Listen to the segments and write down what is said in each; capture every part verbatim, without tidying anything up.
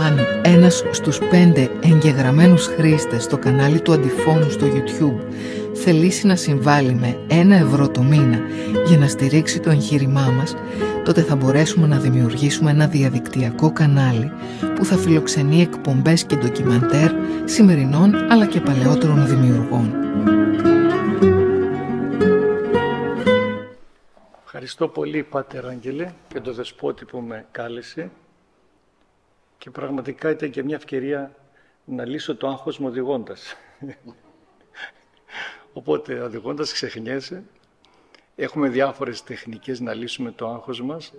Αν ένας στους πέντε εγγεγραμμένους χρήστες στο κανάλι του Αντιφώνου στο YouTube θελήσει να συμβάλλει με ένα ευρώ το μήνα για να στηρίξει το εγχείρημά μας, τότε θα μπορέσουμε να δημιουργήσουμε ένα διαδικτυακό κανάλι που θα φιλοξενεί εκπομπές και ντοκιμαντέρ σημερινών αλλά και παλαιότερων δημιουργών. Ευχαριστώ πολύ, Πάτερ Άγγελε, και τον Δεσπότη που με κάλεσε. Και πραγματικά ήταν και μια ευκαιρία να λύσω το άγχος μου οδηγώντας. Οπότε οδηγώντας ξεχνιέσαι. Έχουμε διάφορες τεχνικές να λύσουμε το άγχος μας,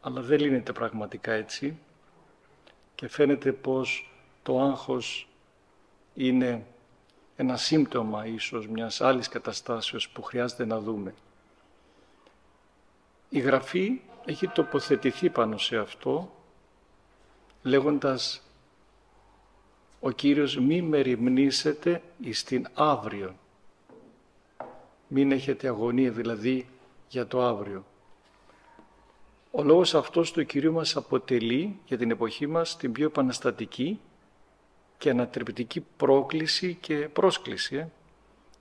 αλλά δεν λύνεται πραγματικά έτσι. Και φαίνεται πως το άγχος είναι ένα σύμπτωμα ίσως μιας άλλης καταστάσεως που χρειάζεται να δούμε. Η Γραφή έχει τοποθετηθεί πάνω σε αυτό, λέγοντας ο Κύριος «Μη μεριμνήσετε εις την αύριο». Μην έχετε αγωνία δηλαδή για το αύριο. Ο λόγος αυτός του Κυρίου μας αποτελεί για την εποχή μας την πιο επαναστατική και ανατρεπτική πρόκληση και πρόσκληση. Ε?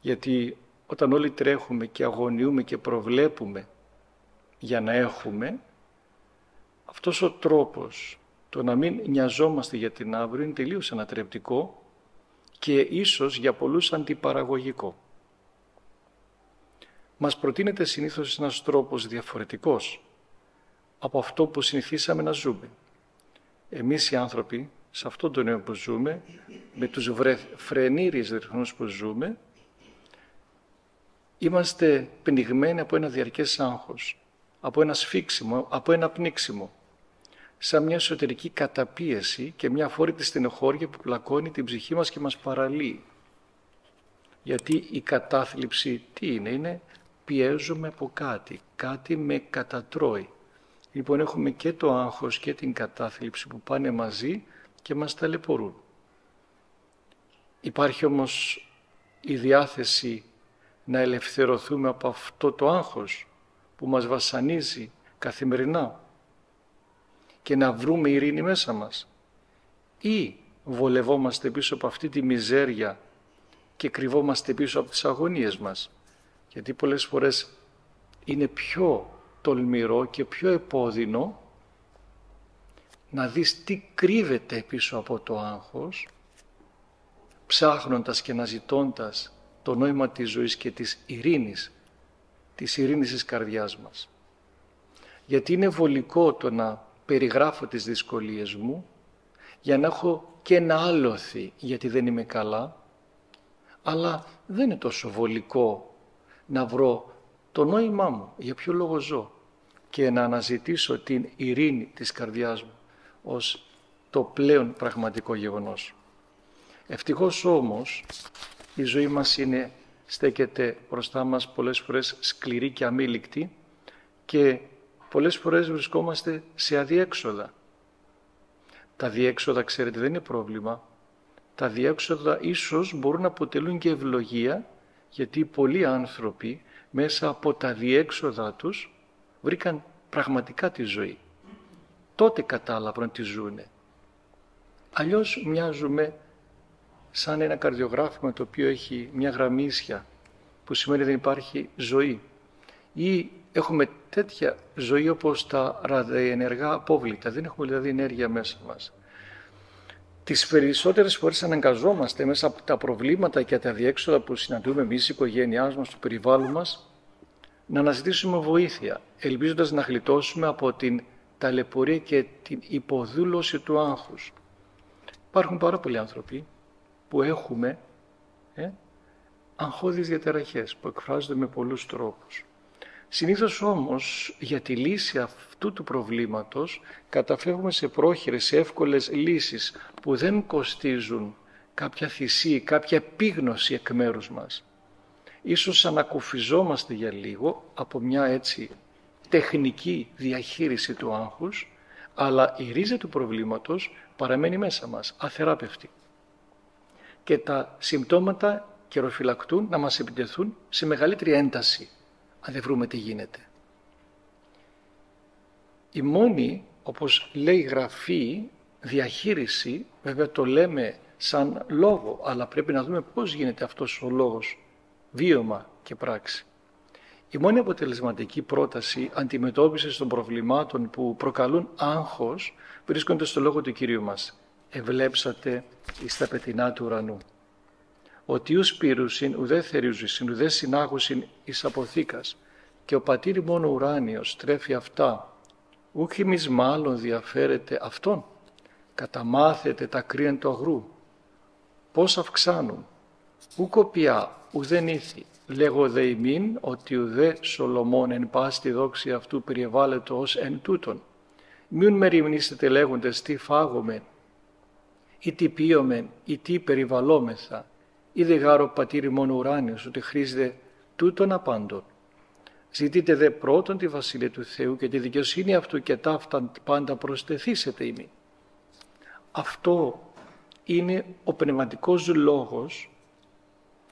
Γιατί όταν όλοι τρέχουμε και αγωνιούμε και προβλέπουμε για να έχουμε, αυτός ο τρόπος, το να μην νοιαζόμαστε για την αύριο, είναι τελείως ανατρεπτικό και ίσως για πολλούς αντιπαραγωγικό. Μας προτείνεται συνήθως ένας τρόπος διαφορετικός από αυτό που συνηθίσαμε να ζούμε. Εμείς οι άνθρωποι, σε αυτόν τον νέο που ζούμε, με τους βρε... φρενήριες ρυθμούς που ζούμε, είμαστε πνιγμένοι από ένα διαρκές άγχος, από ένα σφίξιμο, από ένα πνίξιμο, σαν μια εσωτερική καταπίεση και μια αφόρητη στενοχώρια που πλακώνει την ψυχή μας και μας παραλύει. Γιατί η κατάθλιψη τι είναι, είναι πιέζομαι από κάτι, κάτι με κατατρώει. Λοιπόν, έχουμε και το άγχος και την κατάθλιψη που πάνε μαζί και μας ταλαιπωρούν. Υπάρχει όμως η διάθεση να ελευθερωθούμε από αυτό το άγχος που μας βασανίζει καθημερινά και να βρούμε ειρήνη μέσα μας, ή βολευόμαστε πίσω από αυτή τη μιζέρια και κρυβόμαστε πίσω από τις αγωνίες μας? Γιατί πολλές φορές είναι πιο τολμηρό και πιο επώδυνο να δεις τι κρύβεται πίσω από το άγχος, ψάχνοντας και αναζητώντας το νόημα της ζωής και της ειρήνης, της ειρήνης της καρδιάς μας. Γιατί είναι βολικό το να περιγράφω τις δυσκολίες μου για να έχω και ένα άλοθη γιατί δεν είμαι καλά, αλλά δεν είναι τόσο βολικό να βρω το νόημά μου, για ποιο λόγο ζω, και να αναζητήσω την ειρήνη της καρδιάς μου ως το πλέον πραγματικό γεγονός. Ευτυχώς όμως η ζωή μας είναι, στέκεται μπροστά μας πολλές φορές σκληρή και αμήλικτη και πολλές φορές βρισκόμαστε σε αδιέξοδα. Τα διέξοδα, ξέρετε, δεν είναι πρόβλημα. Τα διέξοδα ίσως μπορούν να αποτελούν και ευλογία, γιατί πολλοί άνθρωποι μέσα από τα διέξοδα τους βρήκαν πραγματικά τη ζωή. Τότε κατάλαβαν τι ζούνε. Αλλιώς μοιάζουμε σαν ένα καρδιογράφημα το οποίο έχει μια γραμμίσια, που σημαίνει δεν υπάρχει ζωή. Ή έχουμε τέτοια ζωή όπως τα ραδιενεργά απόβλητα, δεν έχουμε δηλαδή ενέργεια μέσα μας. Τις περισσότερες φορές αναγκαζόμαστε μέσα από τα προβλήματα και τα διέξοδα που συναντούμε εμείς, η οικογένειά μας, το περιβάλλον μας, να αναζητήσουμε βοήθεια, ελπίζοντας να γλιτώσουμε από την ταλαιπωρία και την υποδούλωση του άγχους. Υπάρχουν πάρα πολλοί άνθρωποι που έχουμε ε, αγχώδεις διαταραχές, που εκφράζονται με πολλούς τρόπους. Συνήθως όμως για τη λύση αυτού του προβλήματος καταφεύγουμε σε πρόχειρες, σε εύκολες λύσεις που δεν κοστίζουν κάποια θυσία, κάποια επίγνωση εκ μέρους μας. Ίσως ανακουφιζόμαστε για λίγο από μια έτσι τεχνική διαχείριση του άγχους, αλλά η ρίζα του προβλήματος παραμένει μέσα μας, αθεράπευτη. Και τα συμπτώματα καιροφυλακτούν να μας επιτεθούν σε μεγαλύτερη ένταση, αν δεν βρούμε τι γίνεται. Η μόνη, όπως λέει η Γραφή, διαχείριση, βέβαια το λέμε σαν λόγο, αλλά πρέπει να δούμε πώς γίνεται αυτός ο λόγος, βίωμα και πράξη. Η μόνη αποτελεσματική πρόταση αντιμετώπισης των προβλημάτων που προκαλούν άγχος βρίσκονται στο λόγο του Κυρίου μας. Ευλέψατε εις τα πετεινά του ουρανού. Ο τιούς πύρουσιν ουδέ θερίζουσιν, ουδέ συνάγουσιν εις αποθήκας, και ο πατήρ μόνο ουράνιος τρέφει αυτά. Ούχ ημείς μάλλον διαφέρεται αυτόν. Καταμάθετε τα κρύεν του αγρού. Πώς αυξάνουν. Ου κοπιά, ουδέν ήθη. Λέγω δε ημίν ότι ουδέ Σολομών εν πάστη δόξη αυτού περιεβάλλεται ως εν τούτον. Μιουν με ρημνήσετε λέγοντες τι φάγομεν, ή τι πίωμεν, ή τι περιβαλλόμεθα, ή δε γάρο πατήρι μόνο ουράνιος, ότι χρήζεται τούτον απάντων. Ζητείτε δε πρώτον τη βασιλεία του Θεού και τη δικαιοσύνη αυτού, και ταύτα πάντα προστεθήσετε ημί. Αυτό είναι ο πνευματικός λόγος,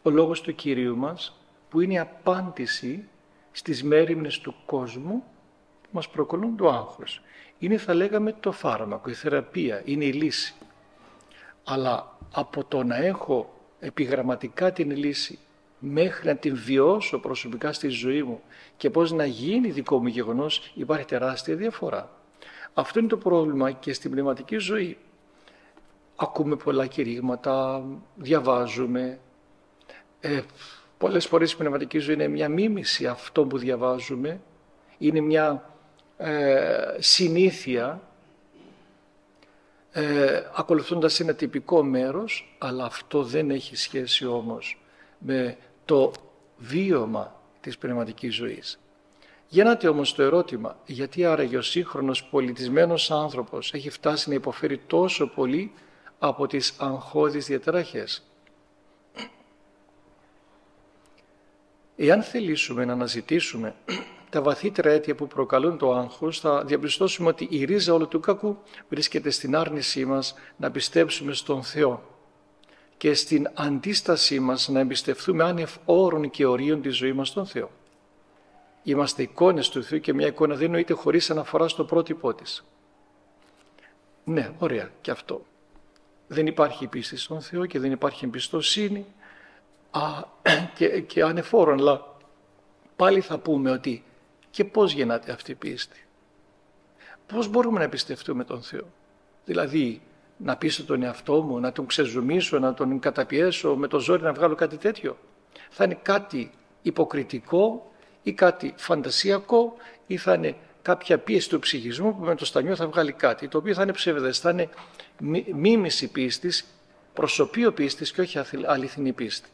ο λόγος του Κυρίου μας, που είναι η απάντηση στις μέριμνες του κόσμου που μας προκαλούν το άγχος. Είναι, θα λέγαμε, το φάρμακο, η θεραπεία, είναι η λύση. Αλλά από το να έχω επιγραμματικά την λύση μέχρι να την βιώσω προσωπικά στη ζωή μου και πώς να γίνει δικό μου γεγονός, υπάρχει τεράστια διαφορά. Αυτό είναι το πρόβλημα και στην πνευματική ζωή. Ακούμε πολλά κηρύγματα, διαβάζουμε. Ε, πολλές φορές η πνευματική ζωή είναι μια μίμηση αυτό που διαβάζουμε, είναι μια ε, συνήθεια, ε, ακολουθώντας ένα τυπικό μέρος, αλλά αυτό δεν έχει σχέση όμως με το βίωμα της πνευματικής ζωής. Γεννάται όμως το ερώτημα, γιατί άραγε ο σύγχρονος πολιτισμένος άνθρωπος έχει φτάσει να υποφέρει τόσο πολύ από τις αγχώδεις διαταραχές. Εάν θελήσουμε να αναζητήσουμε τα βαθύτερα αίτια που προκαλούν το άγχος, θα διαπιστώσουμε ότι η ρίζα όλου του κακού βρίσκεται στην άρνησή μας να πιστέψουμε στον Θεό και στην αντίστασή μας να εμπιστευτούμε άνευ όρων και ορίων τη ζωή μας στον Θεό. Είμαστε εικόνες του Θεού και μια εικόνα δεν νοείται χωρίς αναφορά στο πρότυπό της. Ναι, ωραία και αυτό. Δεν υπάρχει πίστη στον Θεό και δεν υπάρχει εμπιστοσύνη α, και, και ανεφόρον, αλλά πάλι θα πούμε ότι και πώς γεννάται αυτή η πίστη. Πώς μπορούμε να εμπιστευτούμε τον Θεό. Δηλαδή να πείσω τον εαυτό μου, να τον ξεζουμίσω, να τον καταπιέσω, με το ζόρι να βγάλω κάτι τέτοιο. Θα είναι κάτι υποκριτικό ή κάτι φαντασιακό, ή θα είναι κάποια πίεση του ψυχισμού που με το στανιό θα βγάλει κάτι, το οποίο θα είναι ψευδές, θα είναι μίμηση πίστης, προσωπείο πίστης και όχι αληθινή πίστη.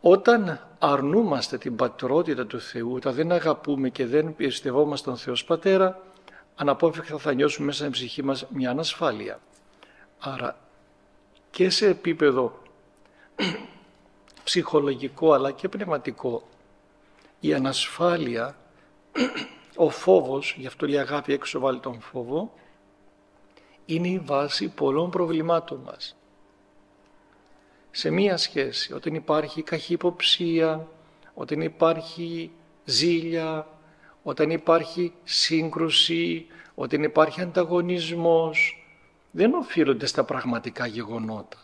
Όταν αρνούμαστε την πατρότητα του Θεού, όταν δεν αγαπούμε και δεν πιστευόμαστε τον Θεό Πατέρα, αναπόφευκτα θα νιώσουμε μέσα στην ψυχή μας μια ανασφάλεια. Άρα και σε επίπεδο ψυχολογικό αλλά και πνευματικό, η ανασφάλεια, ο φόβος, γι' αυτό λέει αγάπη έξω βάλει τον φόβο, είναι η βάση πολλών προβλημάτων μας. Σε μία σχέση, όταν υπάρχει καχυποψία, όταν υπάρχει ζήλια, όταν υπάρχει σύγκρουση, όταν υπάρχει ανταγωνισμός, δεν οφείλονται στα πραγματικά γεγονότα,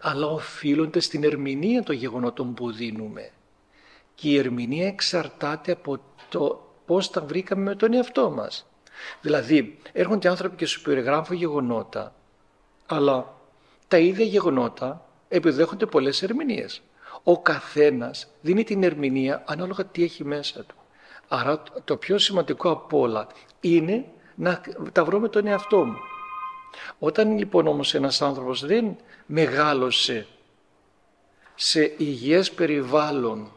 αλλά οφείλονται στην ερμηνεία των γεγονότων που δίνουμε. Και η ερμηνεία εξαρτάται από το πώς τα βρήκαμε με τον εαυτό μας. Δηλαδή, έρχονται άνθρωποι και σου περιγράφουν γεγονότα, αλλά τα ίδια γεγονότα επιδέχονται πολλές ερμηνείες. Ο καθένας δίνει την ερμηνεία ανάλογα τι έχει μέσα του. Άρα το πιο σημαντικό απ' όλα είναι να τα βρω με τον εαυτό μου. Όταν λοιπόν όμως ένας άνθρωπος δεν μεγάλωσε σε υγιές περιβάλλον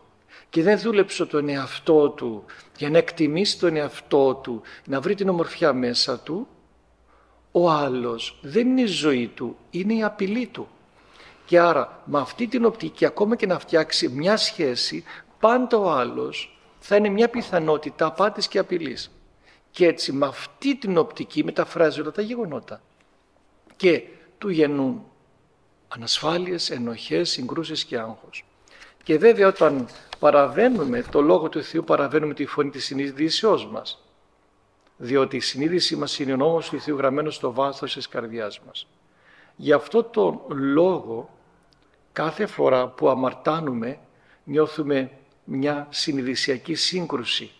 και δεν δούλεψε τον εαυτό του για να εκτιμήσει τον εαυτό του, να βρει την ομορφιά μέσα του, ο άλλος δεν είναι η ζωή του, είναι η απειλή του. Και άρα με αυτή την οπτική, ακόμα και να φτιάξει μια σχέση, πάντα ο άλλος θα είναι μια πιθανότητα απάτης και απειλής. Και έτσι με αυτή την οπτική μεταφράζει όλα τα γεγονότα. Και του γεννούν ανασφάλειες, ενοχές, συγκρούσεις και άγχος. Και βέβαια όταν παραβαίνουμε το λόγο του Θεού, παραβαίνουμε τη φωνή της συνειδησιός μας. διότι η συνείδηση μας είναι ο νόμος του Ιθείου γραμμένος στο βάθος της καρδιάς μας. Γι' αυτό τον λόγο κάθε φορά που αμαρτάνουμε νιώθουμε μια συνειδησιακή σύγκρουση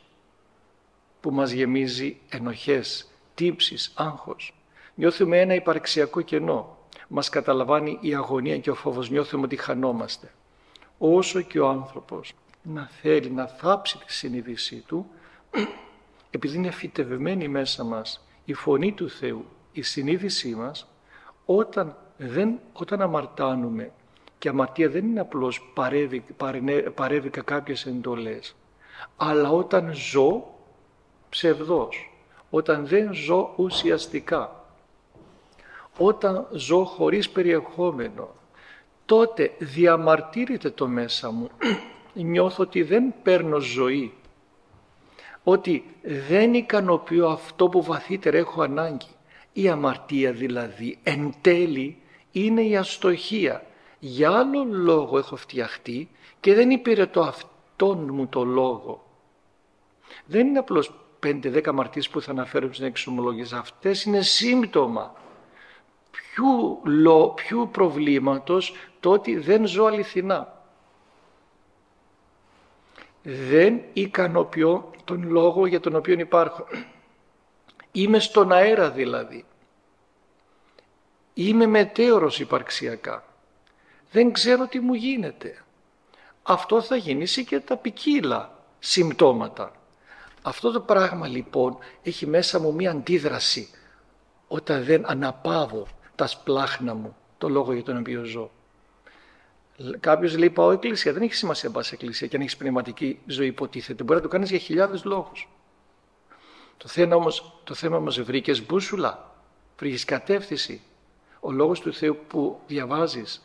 που μας γεμίζει ενοχές, τύψεις, άγχος. Νιώθουμε ένα υπαρξιακό κενό. Μας καταλαμβάνει η αγωνία και ο φόβος. Νιώθουμε ότι χανόμαστε. Όσο και ο άνθρωπος να θέλει να θάψει τη συνείδησή του, επειδή είναι φυτευμένη μέσα μας η φωνή του Θεού, η συνείδησή μας, όταν, δεν, όταν αμαρτάνουμε, και αμαρτία δεν είναι απλώς παρέβη, παρενε, παρέβηκα κάποιες εντολές, αλλά όταν ζω ψευδός, όταν δεν ζω ουσιαστικά, όταν ζω χωρίς περιεχόμενο, τότε διαμαρτύρεται το μέσα μου, νιώθω ότι δεν παίρνω ζωή, ότι δεν ικανοποιώ αυτό που βαθύτερα έχω ανάγκη. Η αμαρτία δηλαδή εν τέλει είναι η αστοχία. Για άλλο λόγο έχω φτιαχτεί και δεν υπηρετώ αυτόν μου το λόγο. Δεν είναι απλώς πέντε δέκα αμαρτίες που θα αναφέρω στην εξομολόγηση. Αυτές είναι σύμπτωμα ποιου, λο, ποιου προβλήματος, το ότι δεν ζω αληθινά. Δεν ικανοποιώ τον λόγο για τον οποίο υπάρχω. Είμαι στον αέρα δηλαδή. Είμαι μετέωρος υπαρξιακά. Δεν ξέρω τι μου γίνεται. Αυτό θα γεννήσει και τα ποικίλα συμπτώματα. Αυτό το πράγμα λοιπόν έχει μέσα μου μία αντίδραση όταν δεν αναπαύω τα σπλάχνα μου, το λόγο για τον οποίο ζω. Κάποιος λέει πάω εκκλησία, δεν έχει σημασία να πας εκκλησία και αν έχεις πνευματική ζωή υποτίθεται. Μπορεί να το κάνεις για χιλιάδες λόγους. Το θέμα όμως, το θέμα μας βρήκες μπούσουλα, βρήκες κατεύθυνση. Ο λόγος του Θεού που διαβάζεις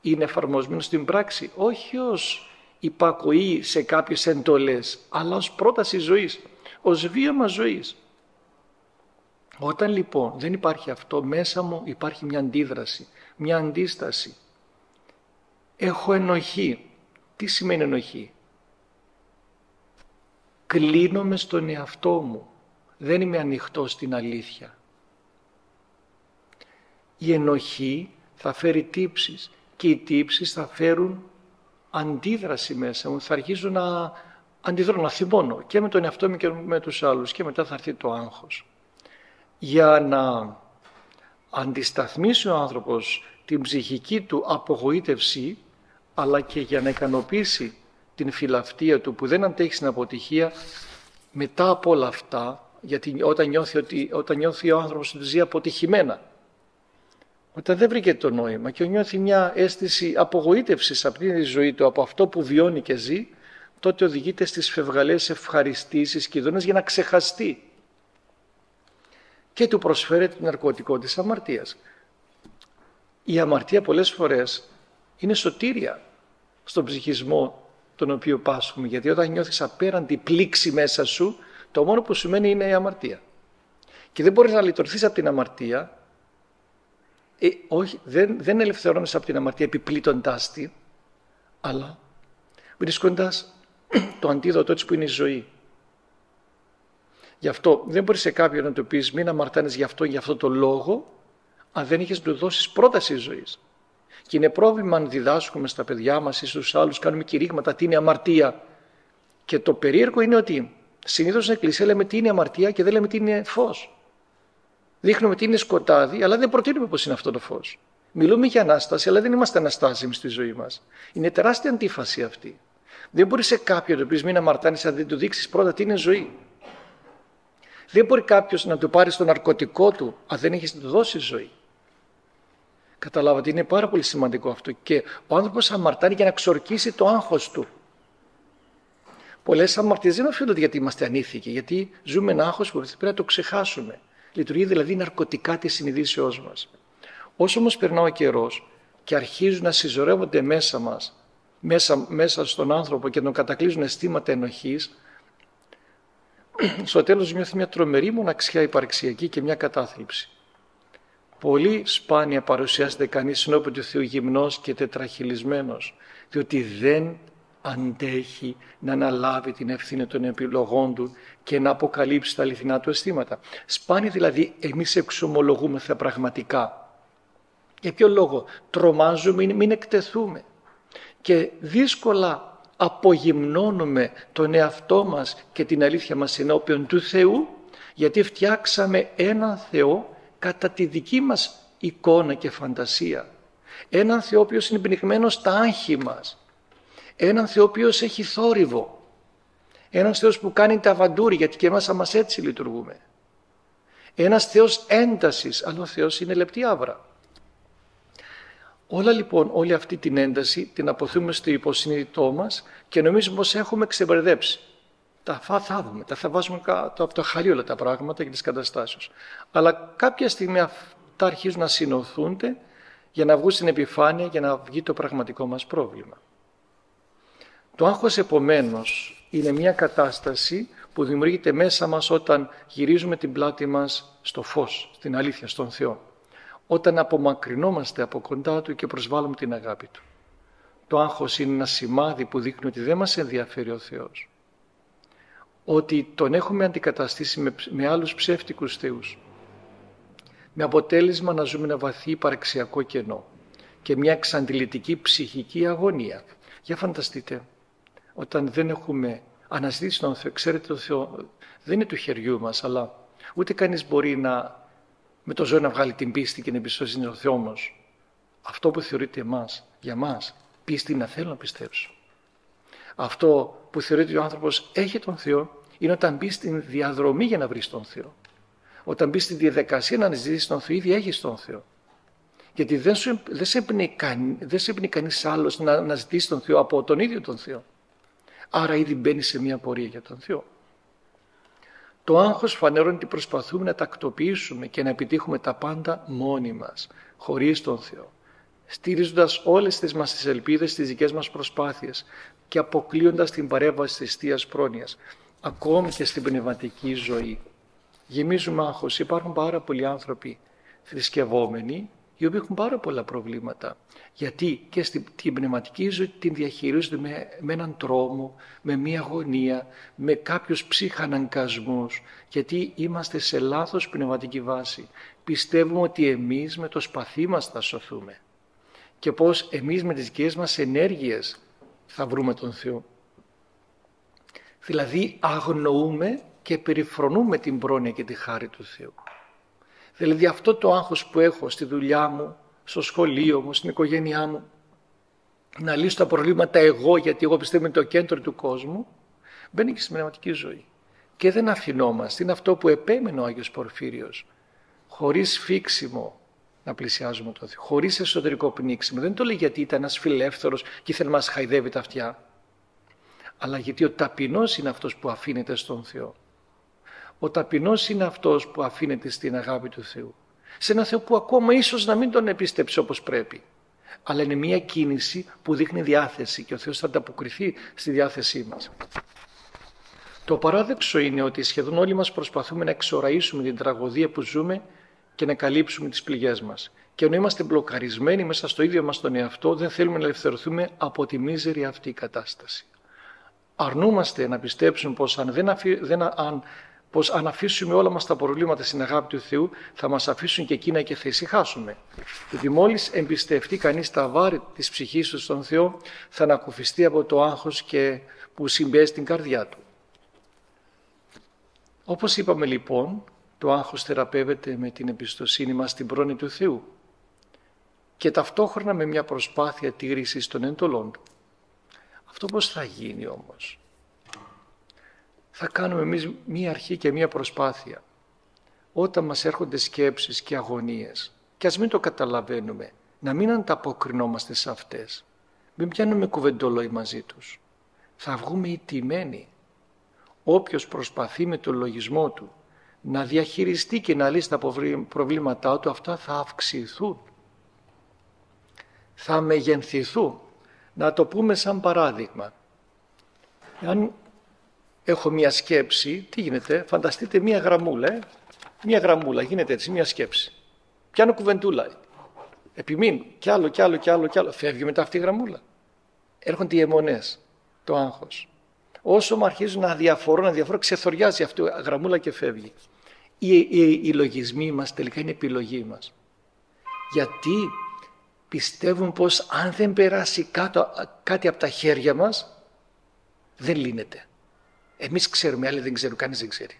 είναι εφαρμοσμένος στην πράξη, όχι ως υπακοή σε κάποιες εντολές, αλλά ως πρόταση ζωής, ως βίωμα ζωής. Όταν λοιπόν δεν υπάρχει αυτό, μέσα μου υπάρχει μια αντίδραση, μια αντίσταση. Έχω ενοχή. Τι σημαίνει ενοχή? Κλείνομαι στον εαυτό μου. Δεν είμαι ανοιχτός στην αλήθεια. Η ενοχή θα φέρει τύψεις και οι τύψεις θα φέρουν αντίδραση μέσα μου. Θα αρχίζω να αντιδρώ, να θυμώνω και με τον εαυτό μου και με τους άλλους και μετά θα έρθει το άγχος. Για να αντισταθμίσει ο άνθρωπος την ψυχική του απογοήτευση, αλλά και για να ικανοποιήσει την φιλαυτία του που δεν αντέχει στην αποτυχία, μετά από όλα αυτά, γιατί όταν νιώθει, ότι, όταν νιώθει ο άνθρωπος ότι ζει αποτυχημένα, όταν δεν βρήκε το νόημα και νιώθει μια αίσθηση απογοήτευσης από την ζωή του, από αυτό που βιώνει και ζει, τότε οδηγείται στις φευγαλές ευχαριστήσεις και ειδώνες για να ξεχαστεί. Και του προσφέρεται το ναρκωτικό της αμαρτίας. Η αμαρτία πολλές φορές είναι σωτήρια στον ψυχισμό τον οποίο πάσχουμε, γιατί όταν νιώθεις απέραντη πλήξη μέσα σου, το μόνο που σημαίνει είναι η αμαρτία. Και δεν μπορείς να λυτρωθείς από την αμαρτία, ε, όχι, δεν, δεν ελευθερώνεσαι από την αμαρτία επιπλήττοντάς τη, αλλά βρίσκοντας το αντίδοτό της που είναι η ζωή. Γι' αυτό δεν μπορείς σε κάποιον να του πεις μην αμαρτάνεις γι' αυτό, γι' αυτό το λόγο, αν δεν είχες του δώσεις πρόταση ζωής. Και είναι πρόβλημα αν διδάσκουμε στα παιδιά μας ή στους άλλους, κάνουμε κηρύγματα τι είναι αμαρτία. Και το περίεργο είναι ότι συνήθως στην εκκλησία λέμε τι είναι αμαρτία και δεν λέμε τι είναι φως. Δείχνουμε τι είναι σκοτάδι, αλλά δεν προτείνουμε πώς είναι αυτό το φως. Μιλούμε για ανάσταση, αλλά δεν είμαστε αναστάσιμοι στη ζωή μας. Είναι τεράστια αντίφαση αυτή. Δεν μπορεί σε κάποιον να του πει μην αμαρτάνεις αν δεν του δείξει πρώτα τι είναι ζωή. Δεν μπορεί κάποιος να του πάρει το ναρκωτικό του, αν δεν έχεις να του δώσει ζωή. Καταλάβατε, είναι πάρα πολύ σημαντικό αυτό. Και ο άνθρωπος αμαρτάνει για να ξορκίσει το άγχος του. Πολλές αμαρτίες δεν οφείλονται γιατί είμαστε ανήθικοι, γιατί ζούμε ένα άγχος που πρέπει να το ξεχάσουμε. Λειτουργεί δηλαδή ναρκωτικά της συνειδήσεώς μας. Όσο όμως περνά ο καιρός και αρχίζουν να συσσωρεύονται μέσα μας, μέσα, μέσα στον άνθρωπο και τον κατακλείζουν αισθήματα ενοχής, στο τέλος νιώθει μια τρομερή μοναξιά υπαρξιακή και μια κατάθλιψη. Πολύ σπάνια παρουσιάζεται κανείς ενώπιον του Θεού γυμνός και τετραχυλισμένος, διότι δεν αντέχει να αναλάβει την ευθύνη των επιλογών του και να αποκαλύψει τα αληθινά του αισθήματα. Σπάνια δηλαδή εμείς εξομολογούμεθα πραγματικά. Για ποιο λόγο? Τρομάζουμε ή μην εκτεθούμε. Και δύσκολα απογυμνώνουμε τον εαυτό μας και την αλήθεια μας ενώπιον του Θεού, γιατί φτιάξαμε έναν Θεό κατά τη δική μας εικόνα και φαντασία. Έναν Θεό ο οποίος είναι πνιγμένος στα άγχη μας. Έναν Θεό ο οποίος έχει θόρυβο. Ένας Θεός που κάνει τα βαντούρια, γιατί και εμάς αμάς έτσι λειτουργούμε. Ένας Θεός έντασης, αλλά ο Θεός είναι λεπτή άβρα. Όλα λοιπόν, όλη αυτή την ένταση την αποθούμε στο υποσυνείδητό μας και νομίζουμε πως έχουμε ξεμπερδέψει. Τα φαθάβουμε, τα θα βάζουμε κάτω από το χαλί όλα τα πράγματα και τις καταστάσεις. Αλλά κάποια στιγμή αυτά αρχίζουν να συνωθούνται για να βγουν στην επιφάνεια, για να βγει το πραγματικό μας πρόβλημα. Το άγχος επομένως είναι μια κατάσταση που δημιουργείται μέσα μας όταν γυρίζουμε την πλάτη μας στο φως, στην αλήθεια, στον Θεό. Όταν απομακρυνόμαστε από κοντά Του και προσβάλλουμε την αγάπη Του. Το άγχος είναι ένα σημάδι που δείχνει ότι δεν μας ενδιαφέρει ο Θεός. Ότι Τον έχουμε αντικαταστήσει με, με άλλους ψεύτικους θεούς. Με αποτέλεσμα να ζούμε ένα βαθύ υπαρξιακό κενό και μια εξαντλητική ψυχική αγωνία. Για φανταστείτε, όταν δεν έχουμε αναζητήσει τον Θεό, ξέρετε τον Θεό δεν είναι του χεριού μας, αλλά ούτε κανείς μπορεί να με το ζώο να βγάλει την πίστη και να εμπιστώσει είναι ο Θεό μας. Αυτό που θεωρείται εμάς, για μας, πίστη να θέλω να πιστέψω. Αυτό που θεωρείται ο άνθρωπος έχει τον Θεό είναι όταν μπει στην διαδρομή για να βρει τον Θεό. Όταν μπει στη διαδικασία να αναζητήσει τον Θεό, ήδη έχει τον Θεό. Γιατί δεν, σου, δεν σε έπαιρνε κανείς άλλος να, να ζητήσει τον Θεό από τον ίδιο τον Θεό. Άρα ήδη μπαίνει σε μια πορεία για τον Θεό. Το άγχος φανερώνει ότι προσπαθούμε να τακτοποιήσουμε και να επιτύχουμε τα πάντα μόνοι μας, χωρίς τον Θεό, στηρίζοντας όλες τις μας τις ελπίδες, τις δικές μας προσπάθειες και αποκλείοντας την παρέμβαση της θείας πρόνοιας, ακόμη και στην πνευματική ζωή. Γεμίζουμε άγχος. Υπάρχουν πάρα πολλοί άνθρωποι θρησκευόμενοι, οι οποίοι έχουν πάρα πολλά προβλήματα. Γιατί και στην πνευματική ζωή την διαχειρίζονται με, με έναν τρόμο, με μία αγωνία, με κάποιους ψυχαναγκασμούς, γιατί είμαστε σε λάθος πνευματική βάση. Πιστεύουμε ότι εμείς με το σπαθί μας θα σωθούμε και πως εμείς με τις δικές μας ενέργειες θα βρούμε τον Θεό. Δηλαδή αγνοούμε και περιφρονούμε την πρόνοια και τη χάρη του Θεού. Δηλαδή αυτό το άγχος που έχω στη δουλειά μου, στο σχολείο μου, στην οικογένειά μου, να λύσω τα προβλήματα εγώ, γιατί εγώ πιστεύω είναι το κέντρο του κόσμου, μπαίνει και στην πνευματική ζωή. Και δεν αφηνόμαστε. Είναι αυτό που επέμενε ο Άγιος Πορφύριος. Χωρίς φίξιμο να πλησιάζουμε το Θεό, χωρίς εσωτερικό πνίξιμο. Δεν το λέει γιατί ήταν ένας φιλεύθερος και ήθελε να μας χαϊδεύει τα αυτιά, αλλά γιατί ο ταπεινός είναι αυτός που αφήνεται στον Θεό. Ο ταπεινός είναι αυτός που αφήνεται στην αγάπη του Θεού. Σε ένα Θεό που ακόμα ίσως να μην τον επίστεψε όπως πρέπει. Αλλά είναι μια κίνηση που δείχνει διάθεση και ο Θεός θα ανταποκριθεί στη διάθεσή μας. Το παράδοξο είναι ότι σχεδόν όλοι μας προσπαθούμε να εξοραίσουμε την τραγωδία που ζούμε και να καλύψουμε τις πληγές μας. Και ενώ είμαστε μπλοκαρισμένοι μέσα στο ίδιο μας τον εαυτό, δεν θέλουμε να ελευθερωθούμε από τη μίζερη αυτή κατάσταση. Αρνούμαστε να πιστέψουμε πως αν δεν, αφή, δεν αν, πως αν αφήσουμε όλα μας τα προβλήματα στην αγάπη του Θεού, θα μας αφήσουν και εκείνα και θα ησυχάσουμε. Γιατί μόλις εμπιστευτεί κανείς τα βάρη της ψυχής του στον Θεό, θα ανακουφιστεί από το άγχος και που συμπιέζει την καρδιά του. Όπως είπαμε λοιπόν, το άγχος θεραπεύεται με την εμπιστοσύνη μας στην πρόνοια του Θεού και ταυτόχρονα με μια προσπάθεια τήρησης των εντολών του. Αυτό πώς θα γίνει όμως? Θα κάνουμε εμείς μία αρχή και μία προσπάθεια. Όταν μας έρχονται σκέψεις και αγωνίες, και ας μην το καταλαβαίνουμε, να μην ανταποκρινόμαστε σε αυτές. Μην πιάνουμε κουβεντολόι μαζί τους. Θα βγούμε ηττημένοι. Όποιος προσπαθεί με τον λογισμό του να διαχειριστεί και να λύσει τα προβλήματά του, αυτά θα αυξηθούν. Θα μεγενθηθούν. Να το πούμε σαν παράδειγμα. Αν έχω μία σκέψη, τι γίνεται, φανταστείτε μία γραμμούλα, ε? μία γραμμούλα, γίνεται έτσι, μία σκέψη. Πιάνω κουβεντούλα, επιμείνω, κι άλλο, κι άλλο, κι άλλο, κι άλλο, φεύγει μετά αυτή η γραμμούλα. Έρχονται οι αιμονές, το άγχος. Όσο μου αρχίζουν να διαφορούν, να διαφορούν, ξεθοριάζει αυτό, γραμμούλα και φεύγει. Οι, οι, οι λογισμοί μας τελικά είναι επιλογή μας. Γιατί πιστεύουν πως αν δεν περάσει κάτω, κάτι από τα χέρια μας, δεν λύνεται. Εμείς ξέρουμε, άλλοι δεν ξέρουν, κανείς δεν ξέρει.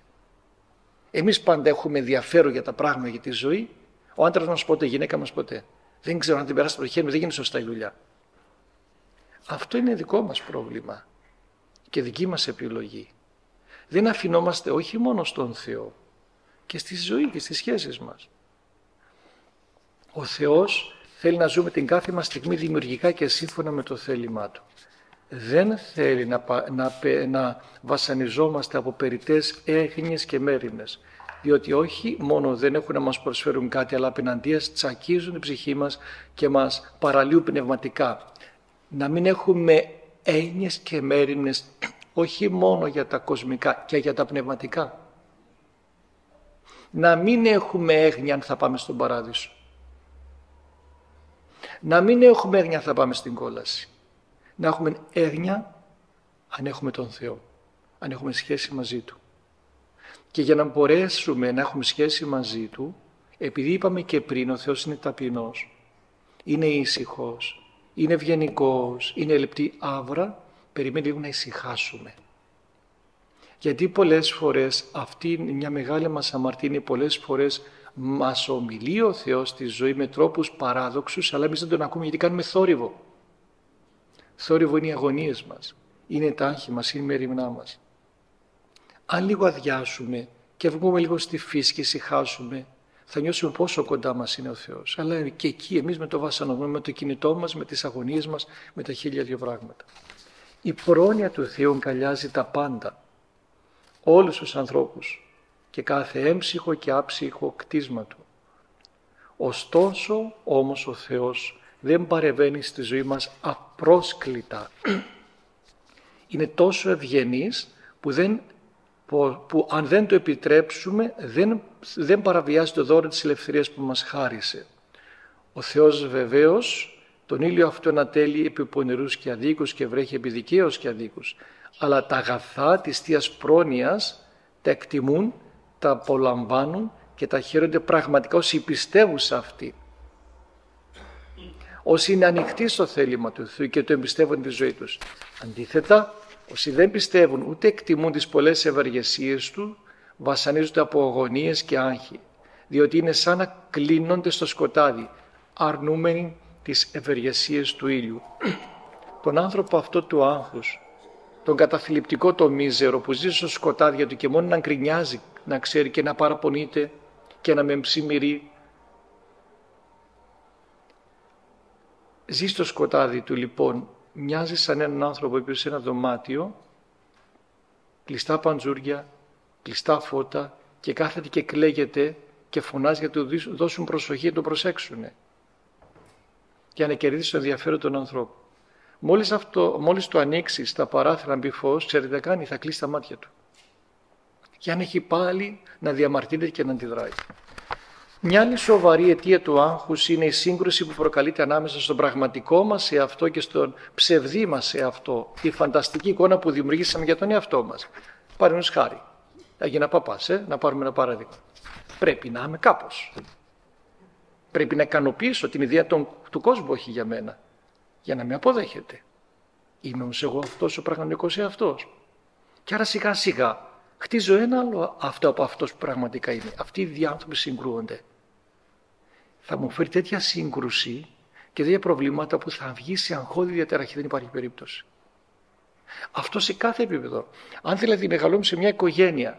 Εμείς πάντα έχουμε ενδιαφέρον για τα πράγματα, για τη ζωή. Ο άντρας μας ποτέ, η γυναίκα μας ποτέ. Δεν ξέρω αν την περάσει από το χέρι μου, δεν γίνει σωστά η δουλειά. Αυτό είναι δικό μας πρόβλημα και δική μας επιλογή. Δεν αφηνόμαστε όχι μόνο στον Θεό, και στη ζωή και στις σχέσεις μας. Ο Θεός θέλει να ζούμε την κάθε μας στιγμή δημιουργικά και σύμφωνα με το θέλημά Του. Δεν θέλει να, να, να βασανιζόμαστε από περιττές έγνοιες και μέρημνες, διότι όχι μόνο δεν έχουν να μας προσφέρουν κάτι, αλλά απέναντίας τσακίζουν την ψυχή μας και μας παραλύουν πνευματικά. Να μην έχουμε έννοιες και μέρημνες, όχι μόνο για τα κοσμικά και για τα πνευματικά. Να μην έχουμε έγνοια αν θα πάμε στον παράδεισο. Να μην έχουμε έγνοια αν θα πάμε στην κόλαση. Να έχουμε έγνοια αν έχουμε τον Θεό, αν έχουμε σχέση μαζί Του. Και για να μπορέσουμε να έχουμε σχέση μαζί Του, επειδή είπαμε και πριν, ο Θεός είναι ταπεινός, είναι ήσυχος, είναι ευγενικός, είναι λεπτή άβρα, περιμένει λίγο να ησυχάσουμε. Γιατί πολλές φορές αυτή είναι μια μεγάλη μας αμαρτία, πολλές φορές μας ομιλεί ο Θεός στη ζωή με τρόπους παράδοξους, αλλά εμείς δεν τον ακούμε γιατί κάνουμε θόρυβο. Θόρυβο είναι οι αγωνίες μας, είναι τα άγχη μας, είναι η μεριμνά μας. Αν λίγο αδειάσουμε και βγούμε λίγο στη φύση και ησυχάσουμε, θα νιώσουμε πόσο κοντά μας είναι ο Θεός. Αλλά και εκεί εμείς με το βασανωμένο, με το κινητό μας, με τις αγωνίες μας, με τα χίλια δύο πράγματα. Η πρόνοια του Θεού αγκαλιάζει τα πάντα. Όλους τους ανθρώπους και κάθε έμψυχο και άψυχο κτίσμα του. Ωστόσο όμως ο Θεός δεν παρεμβαίνει στη ζωή μας απρόσκλητα. Είναι τόσο ευγενής που, δεν, που, που αν δεν το επιτρέψουμε δεν, δεν παραβιάζει το δώρο της ελευθερίας που μας χάρισε. Ο Θεός βεβαίως τον ήλιο αυτό ανατέλει επί πονηρούς και αδίκους και βρέχει επί δικαίους και αδίκους. Αλλά τα αγαθά της Θείας πρόνοιας τα εκτιμούν, τα απολαμβάνουν και τα χαίρονται πραγματικά όσοι πιστεύουν σε αυτή. Όσοι είναι ανοιχτοί στο θέλημα του Θεού και το εμπιστεύουν τη ζωή τους. Αντίθετα, όσοι δεν πιστεύουν ούτε εκτιμούν τις πολλές ευεργεσίες του, βασανίζονται από αγωνίες και άγχη, διότι είναι σαν να κλείνονται στο σκοτάδι, αρνούμενοι τις ευεργεσίες του ήλιου. Τον άνθρωπο αυτό του άγχους, τον καταθλιπτικό το μίζερο που ζει στο σκοτάδι του και μόνο να γκρινιάζει, να ξέρει και να παραπονείται και να μεμψημυρεί. Ζει στο σκοτάδι του λοιπόν, μοιάζει σαν έναν άνθρωπο που σε ένα δωμάτιο, κλειστά παντζούρια, κλειστά φώτα και κάθεται και κλαίγεται και φωνάζει για να του δώσουν προσοχή και το προσέξουνε. Για να κερδίσει το ενδιαφέρον των ανθρώπων. Μόλις, αυτό, μόλις το ανοίξει τα παράθυρα να μπει φως, ξέρετε κάνει, θα κλείσει τα μάτια του. Για να έχει πάλι να διαμαρτύρεται και να αντιδράει. Μια άλλη σοβαρή αιτία του άγχους είναι η σύγκρουση που προκαλείται ανάμεσα στον πραγματικό μας εαυτό και στον ψευδή μας εαυτό. Η φανταστική εικόνα που δημιουργήσαμε για τον εαυτό μας. Παραδείγματος χάρη. Έγινα παπάς, ε, να πάρουμε ένα παράδειγμα. Πρέπει να είμαι κάπως. Πρέπει να ικανοποιήσω την ιδέα των, του κόσμου όχι για μένα, για να με αποδέχεται. Είμαι όμως εγώ αυτός ο πραγματικός εαυτός. Και άρα σιγά σιγά χτίζω ένα άλλο αυτό από αυτός που πραγματικά είμαι. Αυτοί οι δύο άνθρωποι συγκρούονται. Θα μου φέρει τέτοια σύγκρουση και τέτοια προβλήματα που θα βγει σε αγχώδη διαταραχή, δεν υπάρχει περίπτωση. Αυτό σε κάθε επίπεδο. Αν δηλαδή μεγαλώνουμε σε μια οικογένεια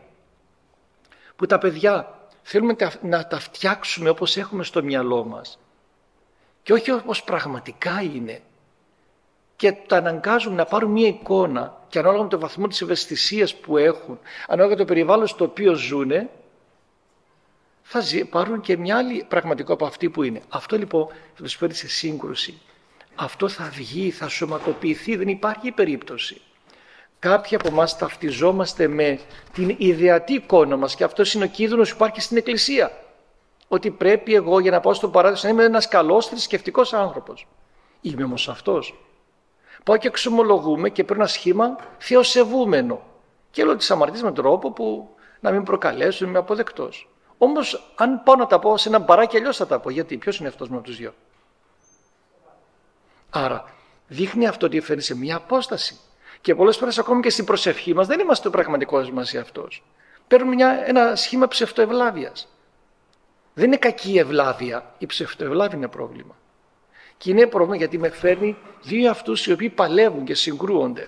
που τα παιδιά θέλουμε να τα φτιάξουμε όπως έχουμε στο μυαλό μας και όχι όπως πραγματικά είναι και τα αναγκάζουμε να πάρουν μια εικόνα και ανάλογα με το βαθμό της ευαισθησίας που έχουν, ανάλογα με το περιβάλλον στο οποίο ζουνε, θα πάρουν και μια άλλη πραγματικό από αυτή που είναι. Αυτό λοιπόν θα τους φέρει σε σύγκρουση. Αυτό θα βγει, θα σωματοποιηθεί, δεν υπάρχει περίπτωση. Κάποιοι από εμάς ταυτιζόμαστε με την ιδεατή εικόνα μας και αυτός είναι ο κίνδυνος που υπάρχει στην Εκκλησία. Ότι πρέπει εγώ για να πάω στον παράδεισο να είμαι ένας καλός θρησκευτικός άνθρωπος. Είμαι όμως αυτός. Πάω και εξομολογούμε και παίρνω ένα σχήμα θεοσεβούμενο. Και λέω τις αμαρτίες με τρόπο που να μην προκαλέσουν, είμαι αποδεκτός. Όμως, αν πάω να τα πω σε έναν παράκι, αλλιώς θα τα πω. Γιατί, ποιος είναι αυτός με τους δυο. Άρα, δείχνει αυτό ότι φέρνει σε μια απόσταση. Και πολλές φορές, ακόμη και στην προσευχή μας, δεν είμαστε ο πραγματικός μας εαυτός. Παίρνουμε μια, ένα σχήμα ψευτοευλάβειας. Δεν είναι κακή ευλάβεια. Η ψευτοευλάβεια είναι πρόβλημα. Και είναι πρόβλημα γιατί με φέρνει δύο αυτούς οι οποίοι παλεύουν και συγκρούονται.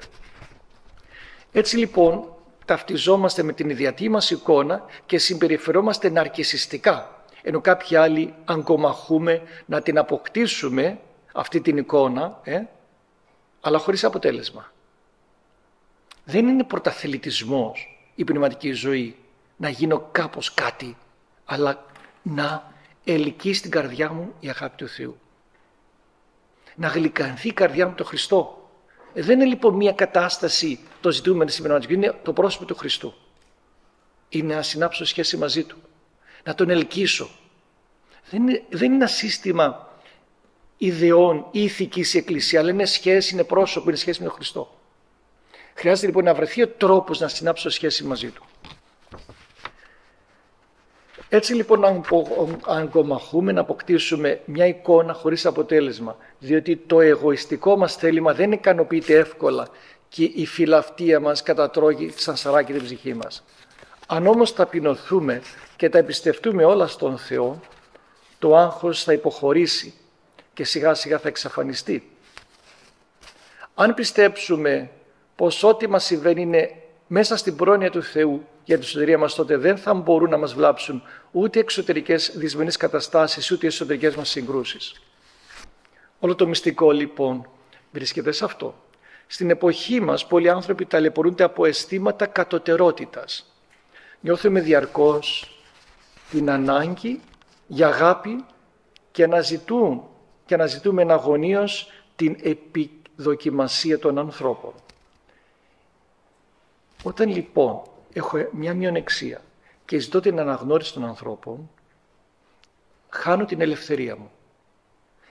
Έτσι λοιπόν ταυτιζόμαστε με την ιδιαίτερη μας εικόνα και συμπεριφερόμαστε ναρκισσιστικά, ενώ κάποιοι άλλοι αγκομαχούμε να την αποκτήσουμε αυτή την εικόνα, ε, αλλά χωρίς αποτέλεσμα. Δεν είναι πρωταθλητισμός η πνευματική ζωή να γίνω κάπως κάτι, αλλά να ελκύει στην καρδιά μου η αγάπη του Θεού. Να γλυκανθεί η καρδιά μου το Χριστό. Δεν είναι λοιπόν μια κατάσταση το ζητούμενο στην πνευματική, είναι το πρόσωπο του Χριστού. Είναι να συνάψω σχέση μαζί του, να τον ελκύσω. Δεν είναι, δεν είναι ένα σύστημα ιδεών ή ηθικής η Εκκλησία, αλλά είναι σχέση, είναι πρόσωπο, είναι σχέση με τον Χριστό. Χρειάζεται λοιπόν να βρεθεί ο τρόπος να συνάψω σχέση μαζί του. Έτσι λοιπόν αγκομαχούμε να αποκτήσουμε μια εικόνα χωρίς αποτέλεσμα, διότι το εγωιστικό μας θέλημα δεν ικανοποιείται εύκολα και η φιλαυτία μας κατατρώγει σαν σαράκι την ψυχή μας. Αν όμως ταπεινωθούμε και τα εμπιστευτούμε όλα στον Θεό, το άγχος θα υποχωρήσει και σιγά σιγά θα εξαφανιστεί. Αν πιστέψουμε πως ό,τι μας συμβαίνει είναι μέσα στην πρόνοια του Θεού για την σωτηρία μας, τότε δεν θα μπορούν να μας βλάψουν ούτε εξωτερικές δυσμενείς καταστάσεις, ούτε εσωτερικές μας συγκρούσεις. Όλο το μυστικό λοιπόν βρίσκεται σε αυτό. Στην εποχή μας πολλοί άνθρωποι ταλαιπωρούνται από αισθήματα κατωτερότητας. Νιώθουμε διαρκώς την ανάγκη για αγάπη και αναζητούμε, και αναζητούμε εναγωνίως την επιδοκιμασία των ανθρώπων. Όταν λοιπόν έχω μια μειονεξία και ζητώ την αναγνώριση των ανθρώπων, χάνω την ελευθερία μου.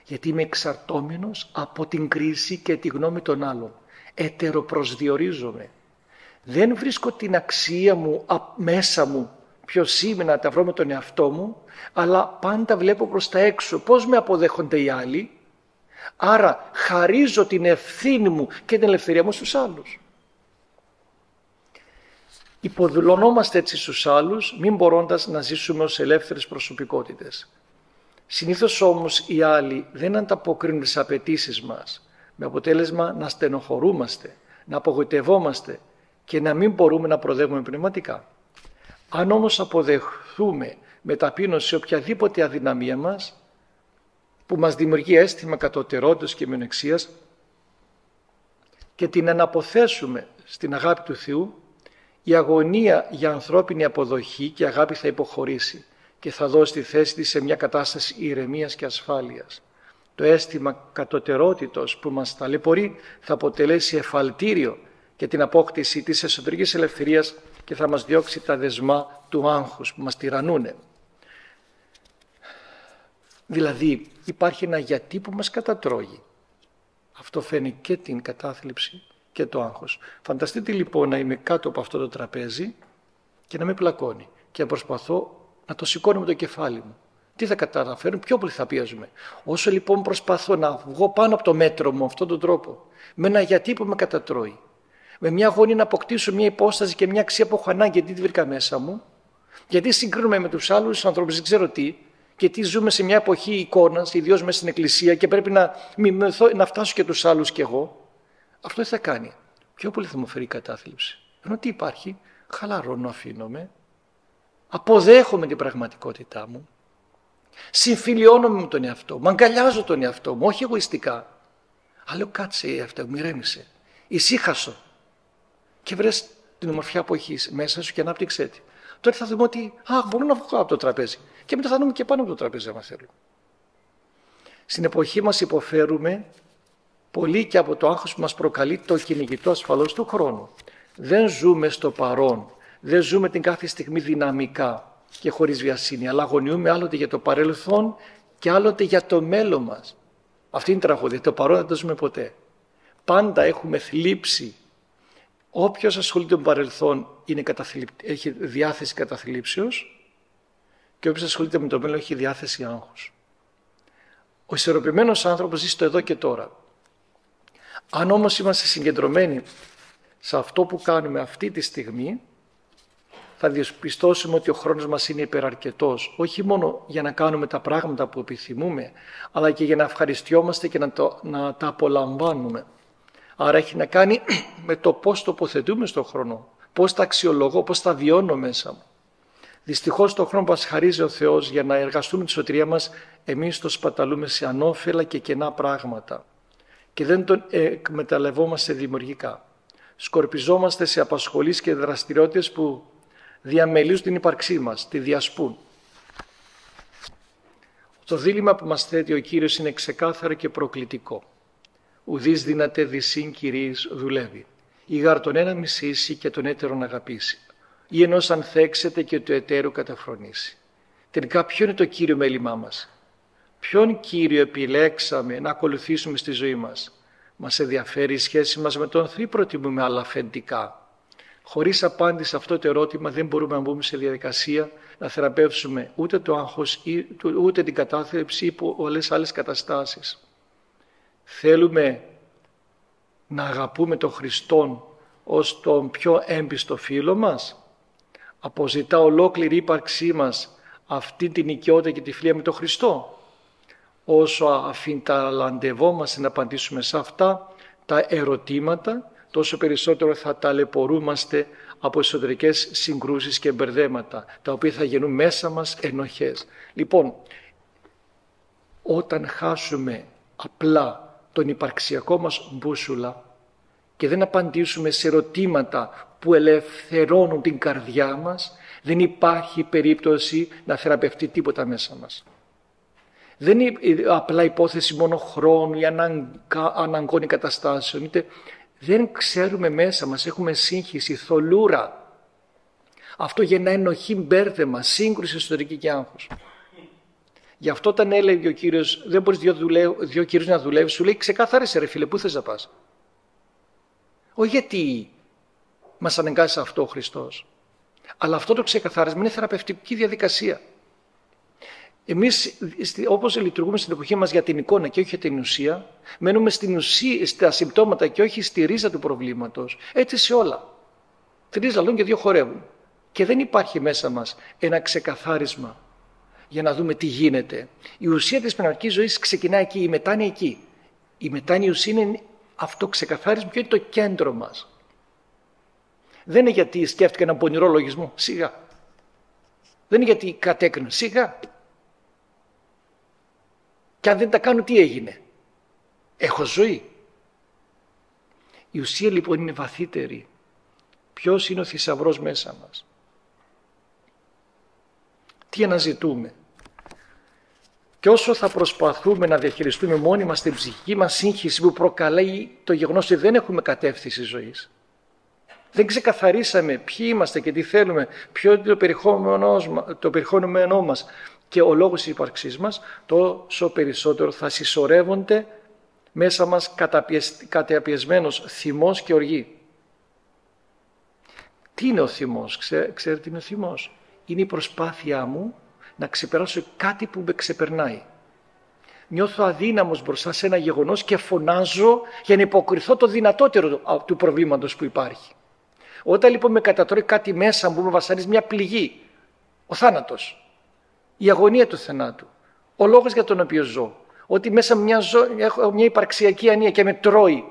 Γιατί είμαι εξαρτώμενος από την κρίση και τη γνώμη των άλλων. Ετεροπροσδιορίζομαι. Δεν βρίσκω την αξία μου μέσα μου, ποιος είμαι, να τα βρω με τον εαυτό μου, αλλά πάντα βλέπω προς τα έξω πώς με αποδέχονται οι άλλοι. Άρα χαρίζω την ευθύνη μου και την ελευθερία μου στους άλλους. Υποδουλωνόμαστε έτσι στους άλλους, μην μπορώντας να ζήσουμε ως ελεύθερες προσωπικότητες. Συνήθως όμως οι άλλοι δεν ανταποκρίνουν τις απαιτήσεις μας, με αποτέλεσμα να στενοχωρούμαστε, να απογοητευόμαστε και να μην μπορούμε να προδεύουμε πνευματικά. Αν όμως αποδεχθούμε με ταπείνωση οποιαδήποτε αδυναμία μας, που μας δημιουργεί αίσθημα κατωτερότητας και μειονεξίας, και την αναποθέσουμε στην αγάπη του Θεού, η αγωνία για ανθρώπινη αποδοχή και αγάπη θα υποχωρήσει και θα δώσει τη θέση της σε μια κατάσταση ηρεμίας και ασφάλειας. Το αίσθημα κατωτερότητος που μας ταλαιπωρεί θα αποτελέσει εφαλτήριο για την απόκτηση της εσωτερικής ελευθερίας και θα μας διώξει τα δεσμά του άγχους που μας τυραννούνε. Δηλαδή υπάρχει ένα γιατί που μας κατατρώγει. Αυτό φαίνει και την κατάθλιψη και το άγχος. Φανταστείτε λοιπόν να είμαι κάτω από αυτό το τραπέζι και να με πλακώνει και να προσπαθώ να το σηκώνω με το κεφάλι μου. Τι θα καταφέρω, πιο πολύ θα πιέζουμε. Όσο λοιπόν προσπαθώ να βγω πάνω από το μέτρο μου αυτόν τον τρόπο, με ένα γιατί που με κατατρώει, με μια αγωνία να αποκτήσω μια υπόσταση και μια αξία που έχω ανάγκη, γιατί τη βρήκα μέσα μου, γιατί συγκρίνουμε με τους άλλους ανθρώπους, δεν ξέρω τι, γιατί ζούμε σε μια εποχή εικόνας, ιδίως μέσα στην Εκκλησία, και πρέπει να, μιμηθώ, να φτάσω και τους άλλους κι εγώ. Αυτό τι θα κάνει, πιο πολύ θα μου φέρει η κατάθλιψη. Ενώ τι υπάρχει, χαλαρώνω, αφήνομαι, αποδέχομαι την πραγματικότητά μου, συμφιλιώνομαι με τον εαυτό μου, αγκαλιάζω τον εαυτό μου, όχι εγωιστικά. Αλλά λέω, κάτσε αυτό, μου ηρέμησε, ησύχασω και βρες την ομορφιά που έχεις μέσα σου και ανάπτυξέ τη. Τώρα θα δούμε ότι α, μπορώ να βγω από το τραπέζι και μετά θα δούμε και πάνω από το τραπέζι άμα θέλουμε. Στην εποχή μας υποφέρουμε πολύ και από το άγχος που μας προκαλεί το κυνηγητό ασφαλώς του χρόνου. Δεν ζούμε στο παρόν, δεν ζούμε την κάθε στιγμή δυναμικά και χωρίς βιασύνη, αλλά αγωνιούμε άλλοτε για το παρελθόν και άλλοτε για το μέλλον μας. Αυτή είναι η τραγωδία, το παρόν δεν το ζούμε ποτέ. πάντα έχουμε θλίψει. Όποιος ασχολείται με το παρελθόν είναι καταθλιπ... έχει διάθεση καταθλίψεως και όποιος ασχολείται με το μέλλον έχει διάθεση άγχους. Ο ισορροπημένος άνθρωπος ζει στο εδώ και τώρα. Αν όμως είμαστε συγκεντρωμένοι σε αυτό που κάνουμε αυτή τη στιγμή, θα διαπιστώσουμε ότι ο χρόνος μας είναι υπεραρκετός, όχι μόνο για να κάνουμε τα πράγματα που επιθυμούμε, αλλά και για να ευχαριστιόμαστε και να, το, να τα απολαμβάνουμε. Άρα έχει να κάνει με το πώς τοποθετούμε στον χρόνο, πώς τα αξιολογώ, πώς τα βιώνω μέσα μου. Δυστυχώς τον χρόνο που μας χαρίζει ο Θεός για να εργαστούμε τη σωτηρία μας, εμείς το σπαταλούμε σε ανώφελα και κενά πράγματα και δεν τον εκμεταλλευόμαστε δημιουργικά. Σκορπιζόμαστε σε απασχολείς και δραστηριότητες που διαμελίζουν την ύπαρξή μας, τη διασπούν. Το δίλημμα που μας θέτει ο Κύριος είναι ξεκάθαρο και προκλητικό. Ουδείς δύναται δυσύν κυρίης δουλεύει. Ή γάρ τον ένα μισήσει και τον έτερον αγαπήσει. Ή ενός ανθέξεται και του εταίρου καταφρονήσει. Τελικά ποιο είναι το κύριο μέλημά μας? Ποιον Κύριο επιλέξαμε να ακολουθήσουμε στη ζωή μας? Μας ενδιαφέρει η σχέση μας με τον Θεό ή προτιμούμε άλλα αφεντικά? Χωρίς απάντηση σε αυτό το ερώτημα δεν μπορούμε να μπούμε σε διαδικασία να θεραπεύσουμε ούτε το άγχος, ούτε την κατάθλιψη ή πολλές άλλες καταστάσεις. Θέλουμε να αγαπούμε τον Χριστόν ως τον πιο έμπιστο φίλο μας? Αποζητά ολόκληρη ύπαρξή μας αυτή την οικειότητα και τη φιλία με τον Χριστό? Όσο αφινταλαντευόμαστε να απαντήσουμε σε αυτά τα ερωτήματα, τόσο περισσότερο θα ταλαιπωρούμαστε από εσωτερικές συγκρούσεις και μπερδέματα, τα οποία θα γεννούν μέσα μας ενοχές. Λοιπόν, όταν χάσουμε απλά τον υπαρξιακό μας μπούσουλα και δεν απαντήσουμε σε ερωτήματα που ελευθερώνουν την καρδιά μας, δεν υπάρχει περίπτωση να θεραπευτεί τίποτα μέσα μας. Δεν είναι απλά υπόθεση μόνο χρόνου ή αναγκών ή καταστάσεων. Είτε δεν ξέρουμε μέσα μας, έχουμε σύγχυση, θολούρα. Αυτό γεννά ενοχή, μπέρδεμα, σύγκρουση εσωτερική και άγχος. Γι' αυτό όταν έλεγε ο Κύριος, δεν μπορείς δύο, δουλεύ, δύο κύριους να δουλεύεις, σου λέει ξεκάθαρισε ρε φίλε, πού θες να πας? Όχι γιατί μας αναγκάζει σε αυτό ο Χριστός. Αλλά αυτό το ξεκαθάρισμα είναι θεραπευτική διαδικασία. Εμείς, όπως λειτουργούμε στην εποχή μας για την εικόνα και όχι για την ουσία, μένουμε στην ουσία, στα συμπτώματα και όχι στη ρίζα του προβλήματος, έτσι σε όλα. Τρεις λαλούν και δύο χορεύουν. Και δεν υπάρχει μέσα μας ένα ξεκαθάρισμα για να δούμε τι γίνεται. Η ουσία της πνευματικής ζωής ξεκινά εκεί, η μετάνοια εκεί. Η μετάνοια ουσία είναι αυτό ξεκαθάρισμα και είναι το κέντρο μας. Δεν είναι γιατί σκέφτηκα έναν πονηρό λογισμό, σιγά. Δεν είναι γιατί κατέκρινα, σιγά. Και αν δεν τα κάνω, τι έγινε? Έχω ζωή. Η ουσία λοιπόν είναι βαθύτερη. Ποιος είναι ο θησαυρός μέσα μας? Τι αναζητούμε? Και όσο θα προσπαθούμε να διαχειριστούμε μόνοι μας την ψυχική μας σύγχυση που προκαλεί το γεγονός ότι δεν έχουμε κατεύθυνση ζωής, δεν ξεκαθαρίσαμε ποιοι είμαστε και τι θέλουμε, ποιο είναι το περιεχόμενό, το περιεχόμενό μας και ο λόγος της ύπαρξής μας, τόσο περισσότερο θα συσσωρεύονται μέσα μας καταπιεσμένος θυμός και οργή. Τι είναι ο θυμός? Ξέ, ξέρετε τι είναι ο θυμός? Είναι η προσπάθειά μου να ξεπεράσω κάτι που με ξεπερνάει. Νιώθω αδύναμος μπροστά σε ένα γεγονός και φωνάζω για να υποκριθώ το δυνατότερο του προβλήματος που υπάρχει. Όταν λοιπόν με κατατρώει κάτι μέσα μου, με βασανίζει μια πληγή, ο θάνατος, η αγωνία του θανάτου, ο λόγος για τον οποίο ζω, ότι μέσα μου μια ζω, έχω μια υπαρξιακή ανία και με τρώει,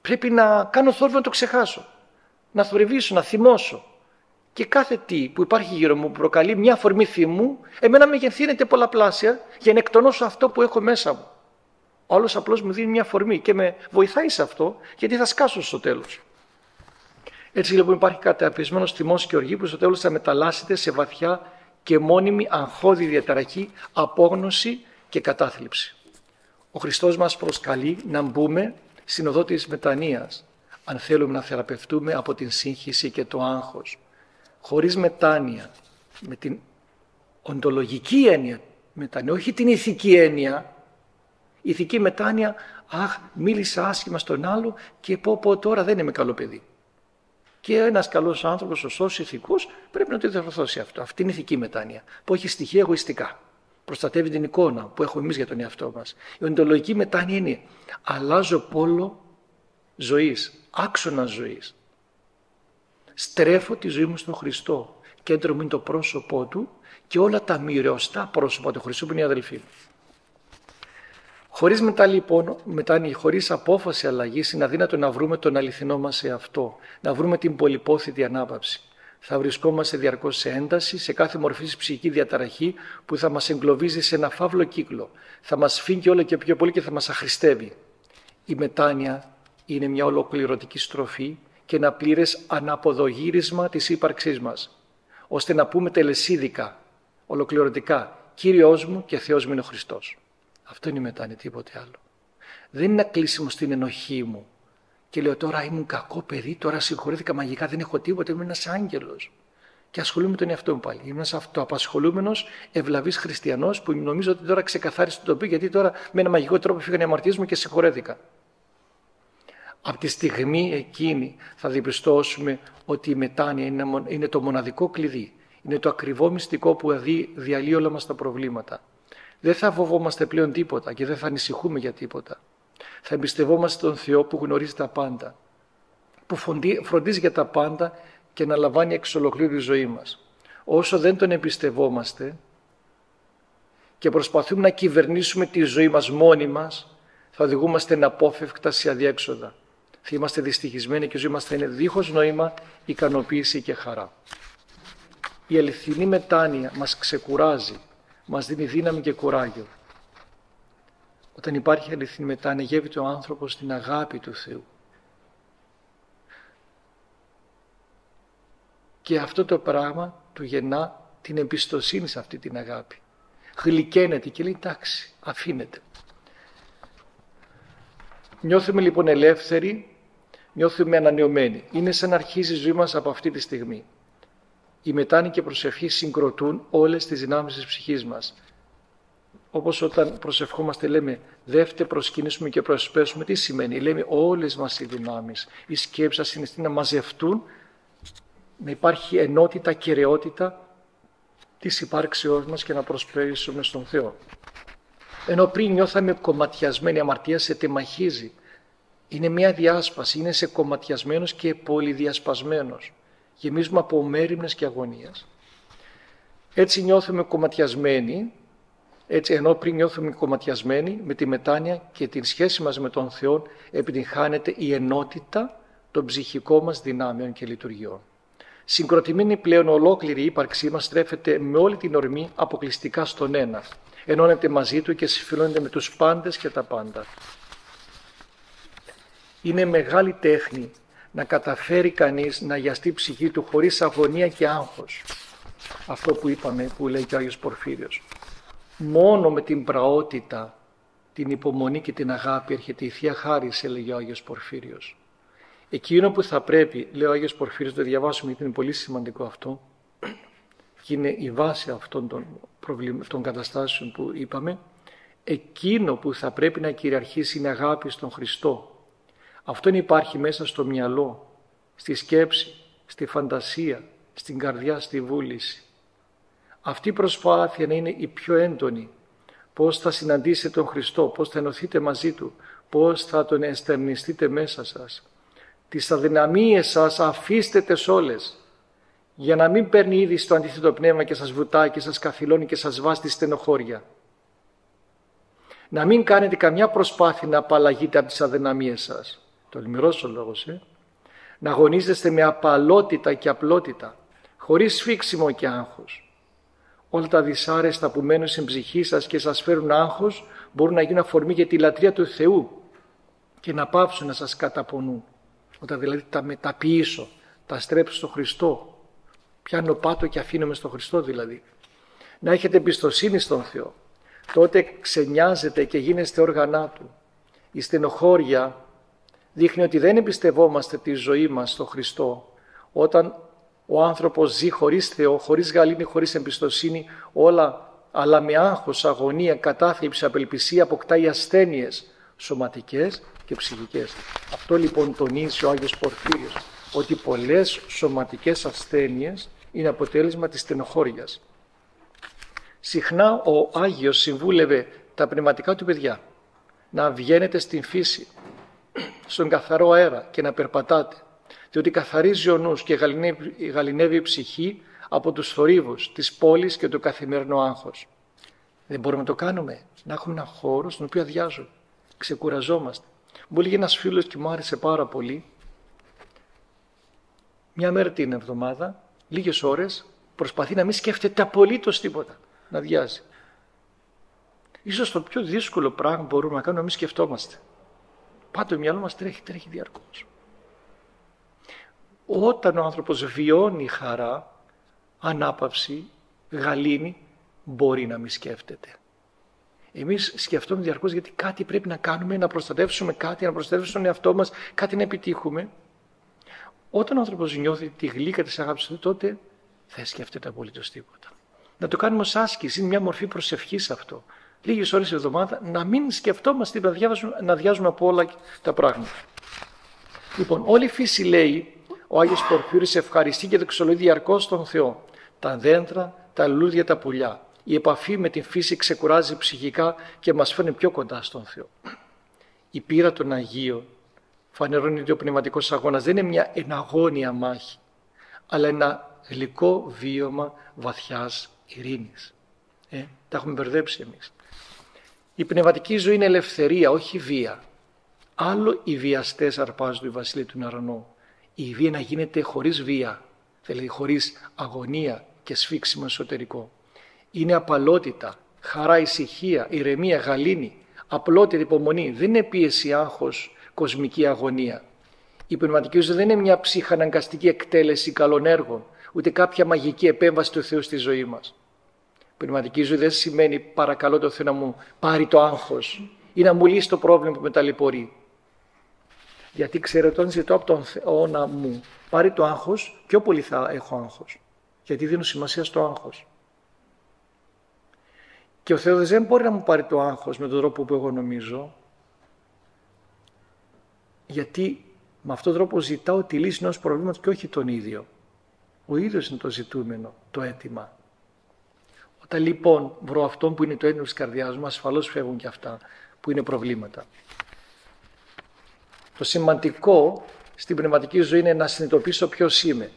πρέπει να κάνω θόρυβο να το ξεχάσω, να θορυβήσω, να θυμώσω. Και κάθε τι που υπάρχει γύρω μου που προκαλεί μια αφορμή θυμού, εμένα με γενθύνεται πολλαπλάσια για να εκτονώσω αυτό που έχω μέσα μου. Ο άλλος απλώς μου δίνει μια αφορμή και με βοηθάει σε αυτό, γιατί θα σκάσω στο τέλος. Έτσι λοιπόν υπάρχει καταπιεσμένος θυμός και οργή που στο τέλος θα μεταλλάσσεται σε βαθιά και μόνιμη αγχώδη διαταραχή, απόγνωση και κατάθλιψη. Ο Χριστός μας προσκαλεί να μπούμε στην οδό της μετανοίας, αν θέλουμε να θεραπευτούμε από την σύγχυση και το άγχος. Χωρίς μετάνοια, με την οντολογική έννοια μετάνοια, όχι την ηθική έννοια, ηθική μετάνοια, αχ, μίλησα άσχημα στον άλλο και πω πω τώρα δεν είμαι καλό παιδί. Και ένας καλός άνθρωπος, σωστός, ηθικός, πρέπει να το διορθώσει αυτό. Αυτή είναι η ηθική μετάνοια, που έχει στοιχεία εγωιστικά. Προστατεύει την εικόνα που έχουμε εμείς για τον εαυτό μας. Η οντολογική μετάνοια είναι αλλάζω πόλο ζωής, άξονα ζωής. Στρέφω τη ζωή μου στον Χριστό. Κέντρο μου είναι το πρόσωπό του και όλα τα μοιραιωστά πρόσωπα του Χριστού που είναι οι αδελφοί μου. Χωρίς μετά λοιπόν, χωρίς απόφαση αλλαγής, είναι αδύνατο να βρούμε τον αληθινό μας εαυτό, να βρούμε την πολυπόθητη ανάπαυση. Θα βρισκόμαστε διαρκώς σε ένταση, σε κάθε μορφή ψυχική διαταραχή που θα μας εγκλωβίζει σε ένα φαύλο κύκλο. Θα μας φύγει όλο και πιο πολύ και θα μας αχρηστεύει. Η μετάνοια είναι μια ολοκληρωτική στροφή και ένα πλήρες αναποδογύρισμα της ύπαρξής μας, ώστε να πούμε τελεσίδικα, ολοκληρωτικά, Κύριος μου και Θεός μου είναι ο Χριστός. Αυτό είναι η μετάνοια, τίποτε άλλο. Δεν είναι κλείσιμο στην ενοχή μου και λέω τώρα ήμουν κακό παιδί, τώρα συγχωρήθηκα μαγικά, δεν έχω τίποτα, είμαι ένας άγγελος. Και ασχολούμαι με τον εαυτό μου πάλι. Είμαι ένας αυτοαπασχολούμενος, ευλαβής χριστιανός που νομίζω ότι τώρα ξεκαθάρισε το τοπίο, γιατί τώρα με ένα μαγικό τρόπο φύγανε οι αμαρτίες μου και συγχωρέθηκα. Από τη στιγμή εκείνη θα διαπιστώσουμε ότι η μετάνοια είναι το μοναδικό κλειδί. Είναι το ακριβό μυστικό που διαλύει όλα μας τα προβλήματα. Δεν θα φοβόμαστε πλέον τίποτα και δεν θα ανησυχούμε για τίποτα. Θα εμπιστευόμαστε τον Θεό που γνωρίζει τα πάντα, που φροντίζει για τα πάντα και να λαμβάνει εξ ολοκλήρου τη ζωή μας. Όσο δεν τον εμπιστευόμαστε και προσπαθούμε να κυβερνήσουμε τη ζωή μας μόνοι μας, θα οδηγούμαστε αναπόφευκτα σε αδιέξοδα. Θα είμαστε δυστυχισμένοι και η ζωή μας θα είναι δίχως νόημα, ικανοποίηση και χαρά. Η αληθινή μετάνοια μας ξεκουράζει, μας δίνει δύναμη και κουράγιο. Όταν υπάρχει αληθινή μετάνοια, γεύεται ο άνθρωπος την αγάπη του Θεού. Και αυτό το πράγμα του γεννά την εμπιστοσύνη σε αυτή την αγάπη. Γλυκαίνεται και λέει εντάξει, αφήνεται. Νιώθουμε λοιπόν ελεύθεροι, νιώθουμε ανανεωμένοι. Είναι σαν να αρχίζει η ζωή μας από αυτή τη στιγμή. Η μετάνοια και η προσευχή συγκροτούν όλες τις δυνάμεις της ψυχής μας. Όπως όταν προσευχόμαστε λέμε «Δεύτε προσκυνήσουμε και προσπέσουμε», τι σημαίνει? Λέμε όλες μας οι δυνάμεις, οι σκέψεις, τα συναισθήματα να μαζευτούν, να υπάρχει ενότητα, κεραιότητα της υπάρξεώς μας και να προσπέσουμε στον Θεό. Ενώ πριν νιώθαμε κομματιασμένη, η αμαρτία σε τεμαχίζει. Είναι μια διάσπαση, είναι σε κομματιασμένος και πολυδιασπασμένος. Γεμίζουμε από μέριμνες και αγωνίας. Έτσι νιώθουμε κομματιασμένοι, έτσι ενώ πριν νιώθουμε κομματιασμένοι, με τη μετάνοια και την σχέση μας με τον Θεό επιτυγχάνεται η ενότητα των ψυχικών μας δυνάμεων και λειτουργιών. Συγκροτημένη πλέον ολόκληρη η ύπαρξή μας στρέφεται με όλη την ορμή αποκλειστικά στον ένα. Ενώνεται μαζί του και συμφιλώνεται με τους πάντες και τα πάντα. Είναι μεγάλη τέχνη να καταφέρει κανείς να αγιαστεί η ψυχή του χωρίς αγωνία και άγχος. Αυτό που είπαμε, που λέει και ο Άγιος Πορφύριος. Μόνο με την πραότητα, την υπομονή και την αγάπη έρχεται η Θεία Χάρις, έλεγε ο Άγιος Πορφύριος. Εκείνο που θα πρέπει, λέει ο Άγιος Πορφύριος, το διαβάσουμε γιατί είναι πολύ σημαντικό αυτό, και είναι η βάση αυτών των, προβλημα... των καταστάσεων που είπαμε, εκείνο που θα πρέπει να κυριαρχήσει είναι αγάπη στον Χριστό. Αυτό υπάρχει μέσα στο μυαλό, στη σκέψη, στη φαντασία, στην καρδιά, στη βούληση. Αυτή η προσπάθεια να είναι η πιο έντονη. Πώς θα συναντήσετε τον Χριστό, πώς θα ενωθείτε μαζί Του, πώς θα Τον εστερνιστείτε μέσα σας. Τις αδυναμίες σας αφήστε τες όλες, για να μην παίρνει ήδη στο αντίθετο πνεύμα και σας βουτάει και σας καθυλώνει και σας βάζει τη στενοχώρια. Να μην κάνετε καμιά προσπάθεια να απαλλαγείτε από τις αδυναμίες σας. Τολμηρός ο λόγος, ε. Να αγωνίζεστε με απαλότητα και απλότητα, χωρίς σφίξιμο και άγχος. Όλα τα δυσάρεστα που μένουν στην ψυχή σας και σας φέρουν άγχος μπορούν να γίνουν αφορμή για τη λατρεία του Θεού και να πάψουν να σας καταπονούν. Όταν δηλαδή τα μεταποιήσω, τα στρέψω στο Χριστό, πιάνω πάτο και αφήνομαι στο Χριστό δηλαδή. Να έχετε εμπιστοσύνη στον Θεό. Τότε ξενιάζετε και γίνεστε όργανά Του. Η στενοχώρια δείχνει ότι δεν εμπιστευόμαστε τη ζωή μας στον Χριστό. Όταν ο άνθρωπος ζει χωρίς Θεό, χωρίς γαλήνη, χωρίς εμπιστοσύνη, όλα αλλά με άγχος, αγωνία, κατάθλιψη, απελπισία αποκτάει ασθένειες σωματικές και ψυχικές. Αυτό λοιπόν τονίζει ο Άγιος Πορφύριος, ότι πολλές σωματικές ασθένειες είναι αποτέλεσμα της στενοχώριας. Συχνά ο Άγιος συμβούλευε τα πνευματικά του παιδιά να βγαίνετε στην φύση, στον καθαρό αέρα και να περπατάτε, διότι καθαρίζει ο νους και γαληνεύει η ψυχή από τους θορύβους της πόλης και το καθημερινό άγχος. Δεν μπορούμε να το κάνουμε, να έχουμε έναν χώρο στον οποίο αδειάζουμε, ξεκουραζόμαστε. Μου έλεγε ένας φίλος και μου άρεσε πάρα πολύ, μια μέρα την εβδομάδα, λίγες ώρες, προσπαθεί να μην σκέφτεται απολύτως τίποτα, να αδειάζει. Ίσως το πιο δύσκολο πράγμα που μπορούμε να κάνουμε να μην σκεφτόμαστε. Πάντο το μυαλό μας τρέχει, τρέχει διαρκώς. Όταν ο άνθρωπος βιώνει χαρά, ανάπαυση, γαλήνη, μπορεί να μην σκέφτεται. Εμείς σκεφτόμαστε διαρκώς γιατί κάτι πρέπει να κάνουμε, να προστατεύσουμε κάτι, να προστατεύσουμε τον εαυτό μας, κάτι να επιτύχουμε. Όταν ο άνθρωπος νιώθει τη γλύκα της αγάπης του, τότε δεν σκέφτεται απολύτως τίποτα. Να το κάνουμε ως άσκηση, είναι μια μορφή προσευχής αυτό. Λίγες ώρες η εβδομάδα, να μην σκεφτόμαστε, να διαβάζουμε, να διαβάζουμε από όλα τα πράγματα. Λοιπόν, όλη η φύση, λέει ο Άγιος Πορφύριος, ευχαριστεί και δοξολογεί διαρκώς τον Θεό. Τα δέντρα, τα λουλούδια, τα πουλιά. Η επαφή με την φύση ξεκουράζει ψυχικά και μας φέρνει πιο κοντά στον Θεό. Η πείρα των Αγίων φανερώνει ότι ο πνευματικός αγώνας δεν είναι μια εναγώνια μάχη, αλλά ένα γλυκό βίωμα βαθιάς ειρήνης. Ε, τα έχουμε μπερδέψει εμείς. Η πνευματική ζωή είναι ελευθερία, όχι βία. Άλλο οι βιαστές αρπάζουν οι βασίλειοι του ναρανού. Η βία να γίνεται χωρίς βία, δηλαδή χωρίς αγωνία και σφίξιμο εσωτερικό. Είναι απαλότητα, χαρά, ησυχία, ηρεμία, γαλήνη, απλότητα, υπομονή. Δεν είναι πίεση, άγχος, κοσμική αγωνία. Η πνευματική ζωή δεν είναι μια ψυχαναγκαστική εκτέλεση καλών έργων, ούτε κάποια μαγική επέμβαση του Θεού στη ζωή μας. Πνευματική ζωή δεν σημαίνει παρακαλώ το Θεό να μου πάρει το άγχος ή να μου λύσει το πρόβλημα που με ταλαιπωρεί. Γιατί ξέρω ότι όταν ζητώ από τον Θεό να μου πάρει το άγχος, πιο πολύ θα έχω άγχος. Γιατί δίνω σημασία στο άγχος. Και ο Θεός δεν μπορεί να μου πάρει το άγχος με τον τρόπο που εγώ νομίζω. Γιατί με αυτόν τον τρόπο ζητάω τη λύση ενός προβλήματος και όχι τον ίδιο. Ο ίδιος είναι το ζητούμενο, το αίτημα. Όταν λοιπόν βρω αυτόν που είναι το έντονο της καρδιάς μου, ασφαλώς φεύγουν και αυτά που είναι προβλήματα. Το σημαντικό στην πνευματική ζωή είναι να συνειδητοποιήσω ποιος είμαι,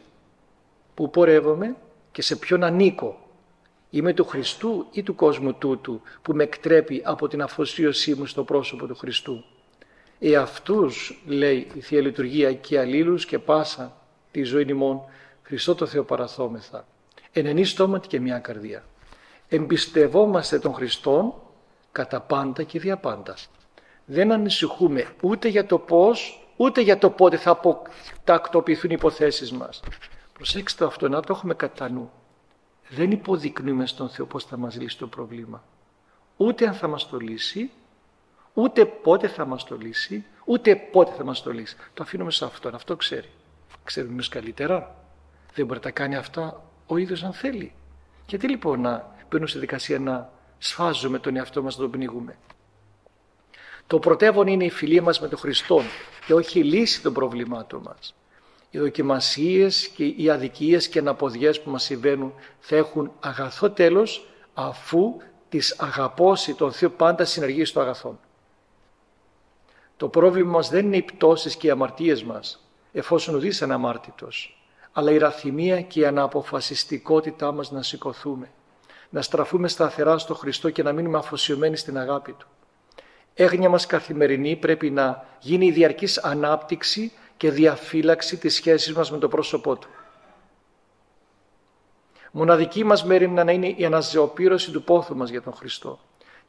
που πορεύομαι και σε ποιον ανήκω. Είμαι του Χριστού ή του κόσμου τούτου που με εκτρέπει από την αφοσίωσή μου στο πρόσωπο του Χριστού. Εαυτούς, λέει η Θεία Λειτουργία, και αλλήλους και πάσα τη ζωή ημών, Χριστό το Θεό παραθόμεθα. Εν ενή στόματι και μια καρδία. Εμπιστευόμαστε τον Χριστόν κατά πάντα και δια πάντας. Δεν ανησυχούμε ούτε για το πώς, ούτε για το πότε θα τακτοποιηθούν οι υποθέσεις μας. Προσέξτε αυτό, να το έχουμε κατά νου. Δεν υποδεικνύουμε στον Θεό πώς θα μας λύσει το πρόβλημα. Ούτε αν θα μας το λύσει, ούτε πότε θα μας το λύσει, ούτε πότε θα μας το λύσει. Το αφήνουμε σε αυτόν, αυτό ξέρει. Ξέρουμε εμείς καλύτερα. Δεν μπορεί να τα κάνει αυτά ο ίδιος αν θέλει. Γιατί λοιπόν να μπαίνουμε στη δικασία να σφάζουμε τον εαυτό μας, να τον πνίγουμε. Το πρωτεύον είναι η φιλία μας με τον Χριστόν και όχι η λύση των προβλημάτων μας. Οι δοκιμασίες και οι αδικίες και αναποδιές που μας συμβαίνουν θα έχουν αγαθό τέλος αφού τις αγαπώσει τον Θεό, πάντα συνεργεί στο αγαθόν. Το πρόβλημα μας δεν είναι οι πτώσεις και οι αμαρτίες μας, εφόσον ουδείς αναμάρτητος, αλλά η ραθυμία και η αναποφασιστικότητά μας να σηκωθούμε, να στραφούμε σταθερά στο Χριστό και να μείνουμε αφοσιωμένοι στην αγάπη Του. Έγνοια μας καθημερινή πρέπει να γίνει η διαρκής ανάπτυξη και διαφύλαξη της σχέσης μας με το πρόσωπό Του. Μοναδική μας μέριμνα να είναι η αναζεοπήρωση του πόθου μας για τον Χριστό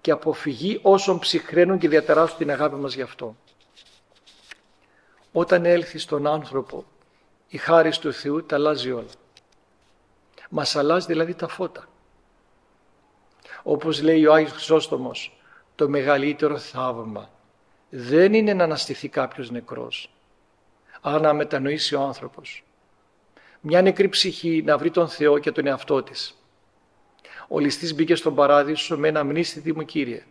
και αποφυγή όσων ψυχραίνουν και διαταράσσουν την αγάπη μας γι' αυτό. Όταν έλθει στον άνθρωπο η χάρις του Θεού, τα αλλάζει όλα. Μας αλλάζει δηλαδή τα φώτα. Όπως λέει ο Άγιος Χρυσόστομος, το μεγαλύτερο θαύμα δεν είναι να αναστηθεί κάποιος νεκρός, αλλά να μετανοήσει ο άνθρωπος. Μια νεκρή ψυχή να βρει τον Θεό και τον εαυτό της. Ο ληστής μπήκε στον παράδεισο με ένα μνήσθητη μου Κύριε.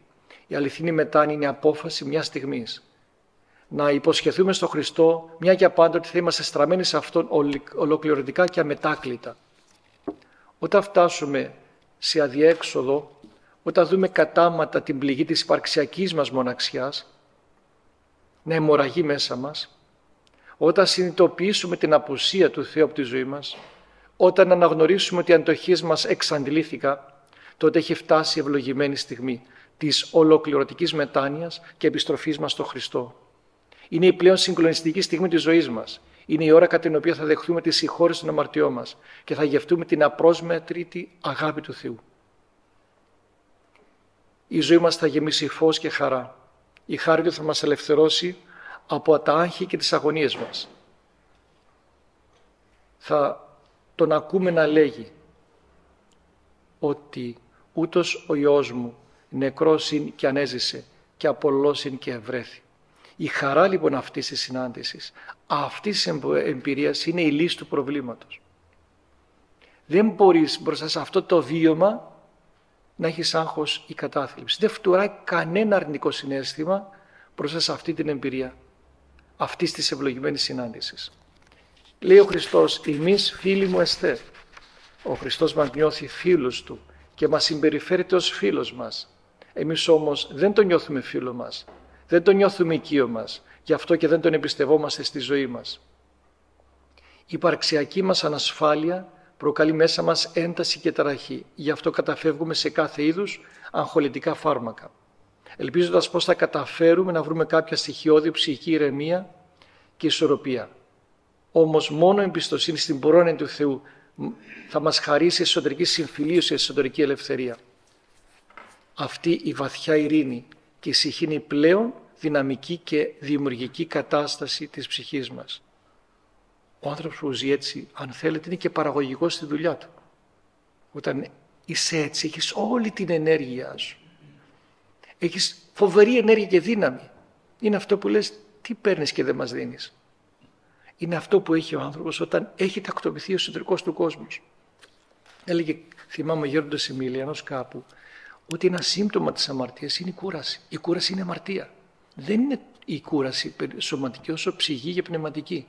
Η αληθινή μετάνοια είναι απόφαση μιας στιγμής. Να υποσχεθούμε στον Χριστό μια και απάντα ότι θα είμαστε στραμμένοι σε Αυτόν ολοκληρωτικά και αμετάκλητα. Όταν φτάσουμε σε αδιέξοδο, όταν δούμε κατάματα την πληγή της υπαρξιακής μας μοναξιάς, να αιμορραγεί μέσα μας, όταν συνειδητοποιήσουμε την απουσία του Θεού από τη ζωή μας, όταν αναγνωρίσουμε ότι οι αντοχές μας εξαντλήθηκα, τότε έχει φτάσει η ευλογημένη στιγμή της ολοκληρωτικής μετάνοιας και επιστροφής μας στον Χριστό. Είναι η πλέον συγκλονιστική στιγμή της ζωής μας. Είναι η ώρα κατά την οποία θα δεχθούμε τη συγχώρεση των αμαρτιών μας και θα γευτούμε την απρόσμετρη αγάπη του Θεού. Η ζωή μας θα γεμίσει φως και χαρά. Η χάρη του θα μας ελευθερώσει από τα άγχη και τις αγωνίες μας. Θα τον ακούμε να λέγει ότι ούτως ο Υιός μου νεκρός είναι και ανέζησε και απολός είναι και ευρέθη. Η χαρά λοιπόν αυτής της συνάντησης, αυτής της εμπειρίας είναι η λύση του προβλήματος. Δεν μπορείς μπροστά σε αυτό το βίωμα να έχεις άγχος ή κατάθλιψη. Δεν φτουράει κανένα αρνητικό συναίσθημα μπροστά σε αυτή την εμπειρία, αυτής της ευλογημένης συνάντησης. Λέει ο Χριστός, εμείς φίλοι μου εστέ. Ο Χριστός μας νιώθει φίλος Του και μας συμπεριφέρεται ως φίλος μας. Εμείς όμως δεν τον νιώθουμε φίλο μας, δεν τον νιώθουμε οικείο μας, γι' αυτό και δεν τον εμπιστευόμαστε στη ζωή μας. Η υπαρξιακή μας ανασφάλεια προκαλεί μέσα μας ένταση και ταραχή, γι' αυτό καταφεύγουμε σε κάθε είδους αγχολητικά φάρμακα, ελπίζοντας πως θα καταφέρουμε να βρούμε κάποια στοιχειώδη ψυχική ηρεμία και ισορροπία. Όμως μόνο η εμπιστοσύνη στην πρόνοια του Θεού θα μας χαρίσει εσωτερική συμφιλίωση, εσωτερική ελευθερία. Αυτή η βαθιά ειρήνη και ησυχή είναι η πλέον δυναμική και δημιουργική κατάσταση της ψυχής μας. Ο άνθρωπος που ζει έτσι, αν θέλετε, είναι και παραγωγικός στη δουλειά του. Όταν είσαι έτσι, έχεις όλη την ενέργειά σου. Έχεις φοβερή ενέργεια και δύναμη. Είναι αυτό που λες, τι παίρνεις και δεν μας δίνεις. Είναι αυτό που έχει ο άνθρωπος όταν έχει τακτοποιηθεί ο εσωτερικός του κόσμος. Έλεγε, θυμάμαι ο γέροντας Σιμηλιανός κάπου, ότι ένα σύμπτωμα της αμαρτίας είναι η κούραση. Η κούραση είναι αμαρτία. Δεν είναι η κούραση σωματική όσο ψυχή και πνευματική.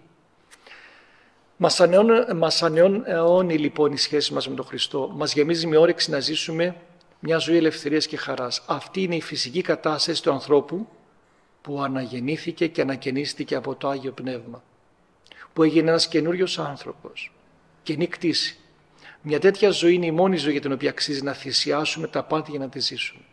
Μας ανεών, μας ανεώνει λοιπόν η σχέση μας με τον Χριστό. Μας γεμίζει με όρεξη να ζήσουμε μια ζωή ελευθερίας και χαράς. Αυτή είναι η φυσική κατάσταση του ανθρώπου που αναγεννήθηκε και ανακαινίστηκε από το Άγιο Πνεύμα. Που έγινε ένας καινούριος άνθρωπος, καινή κτήση. Μια τέτοια ζωή είναι η μόνη ζωή για την οποία αξίζει να θυσιάσουμε τα πάντα για να τη ζήσουμε.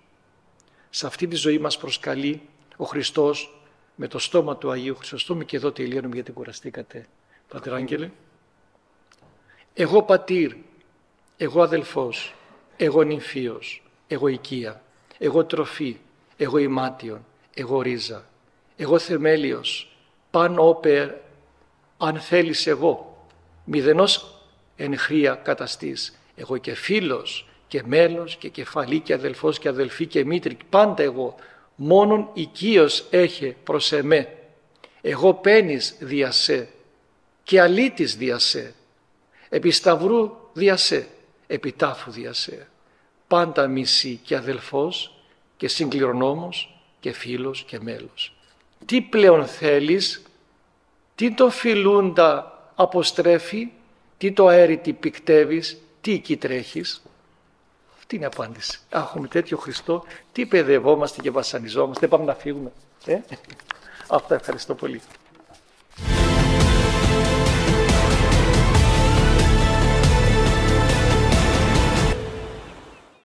Σε αυτή τη ζωή μας προσκαλεί ο Χριστός με το στόμα του Αγίου Χρυσοστόμου και εδώ τελειώνουμε γιατί κουραστήκατε, Πατήρ Άγγελε. Εγώ πατήρ, εγώ αδελφός, εγώ νυμφίος, εγώ οικία, εγώ τροφή, εγώ ημάτιον, εγώ ρίζα, εγώ θεμέλιος, παν όπερ, αν θέλεις εγώ, μηδενός εν χρία καταστής, εγώ και φίλος και μέλος και κεφαλή και αδελφός και αδελφή και μήτρη, πάντα εγώ, μόνον οικείος έχε προς εμέ, εγώ πένης διασέ και αλήτης διασέ, επί σταυρού διασέ, επί τάφου διασέ, πάντα μισή και αδελφός και συγκληρονόμος και φίλος και μέλος. Τι πλέον θέλεις, τι το φιλούντα αποστρέφει, τι το αέρι τι πικτεύεις, τι εκεί τρέχεις. Αυτή είναι η απάντηση. Έχουμε τέτοιο Χριστό, τι παιδευόμαστε και βασανιζόμαστε, δεν πάμε να φύγουμε. Ε? Αυτά, ευχαριστώ πολύ.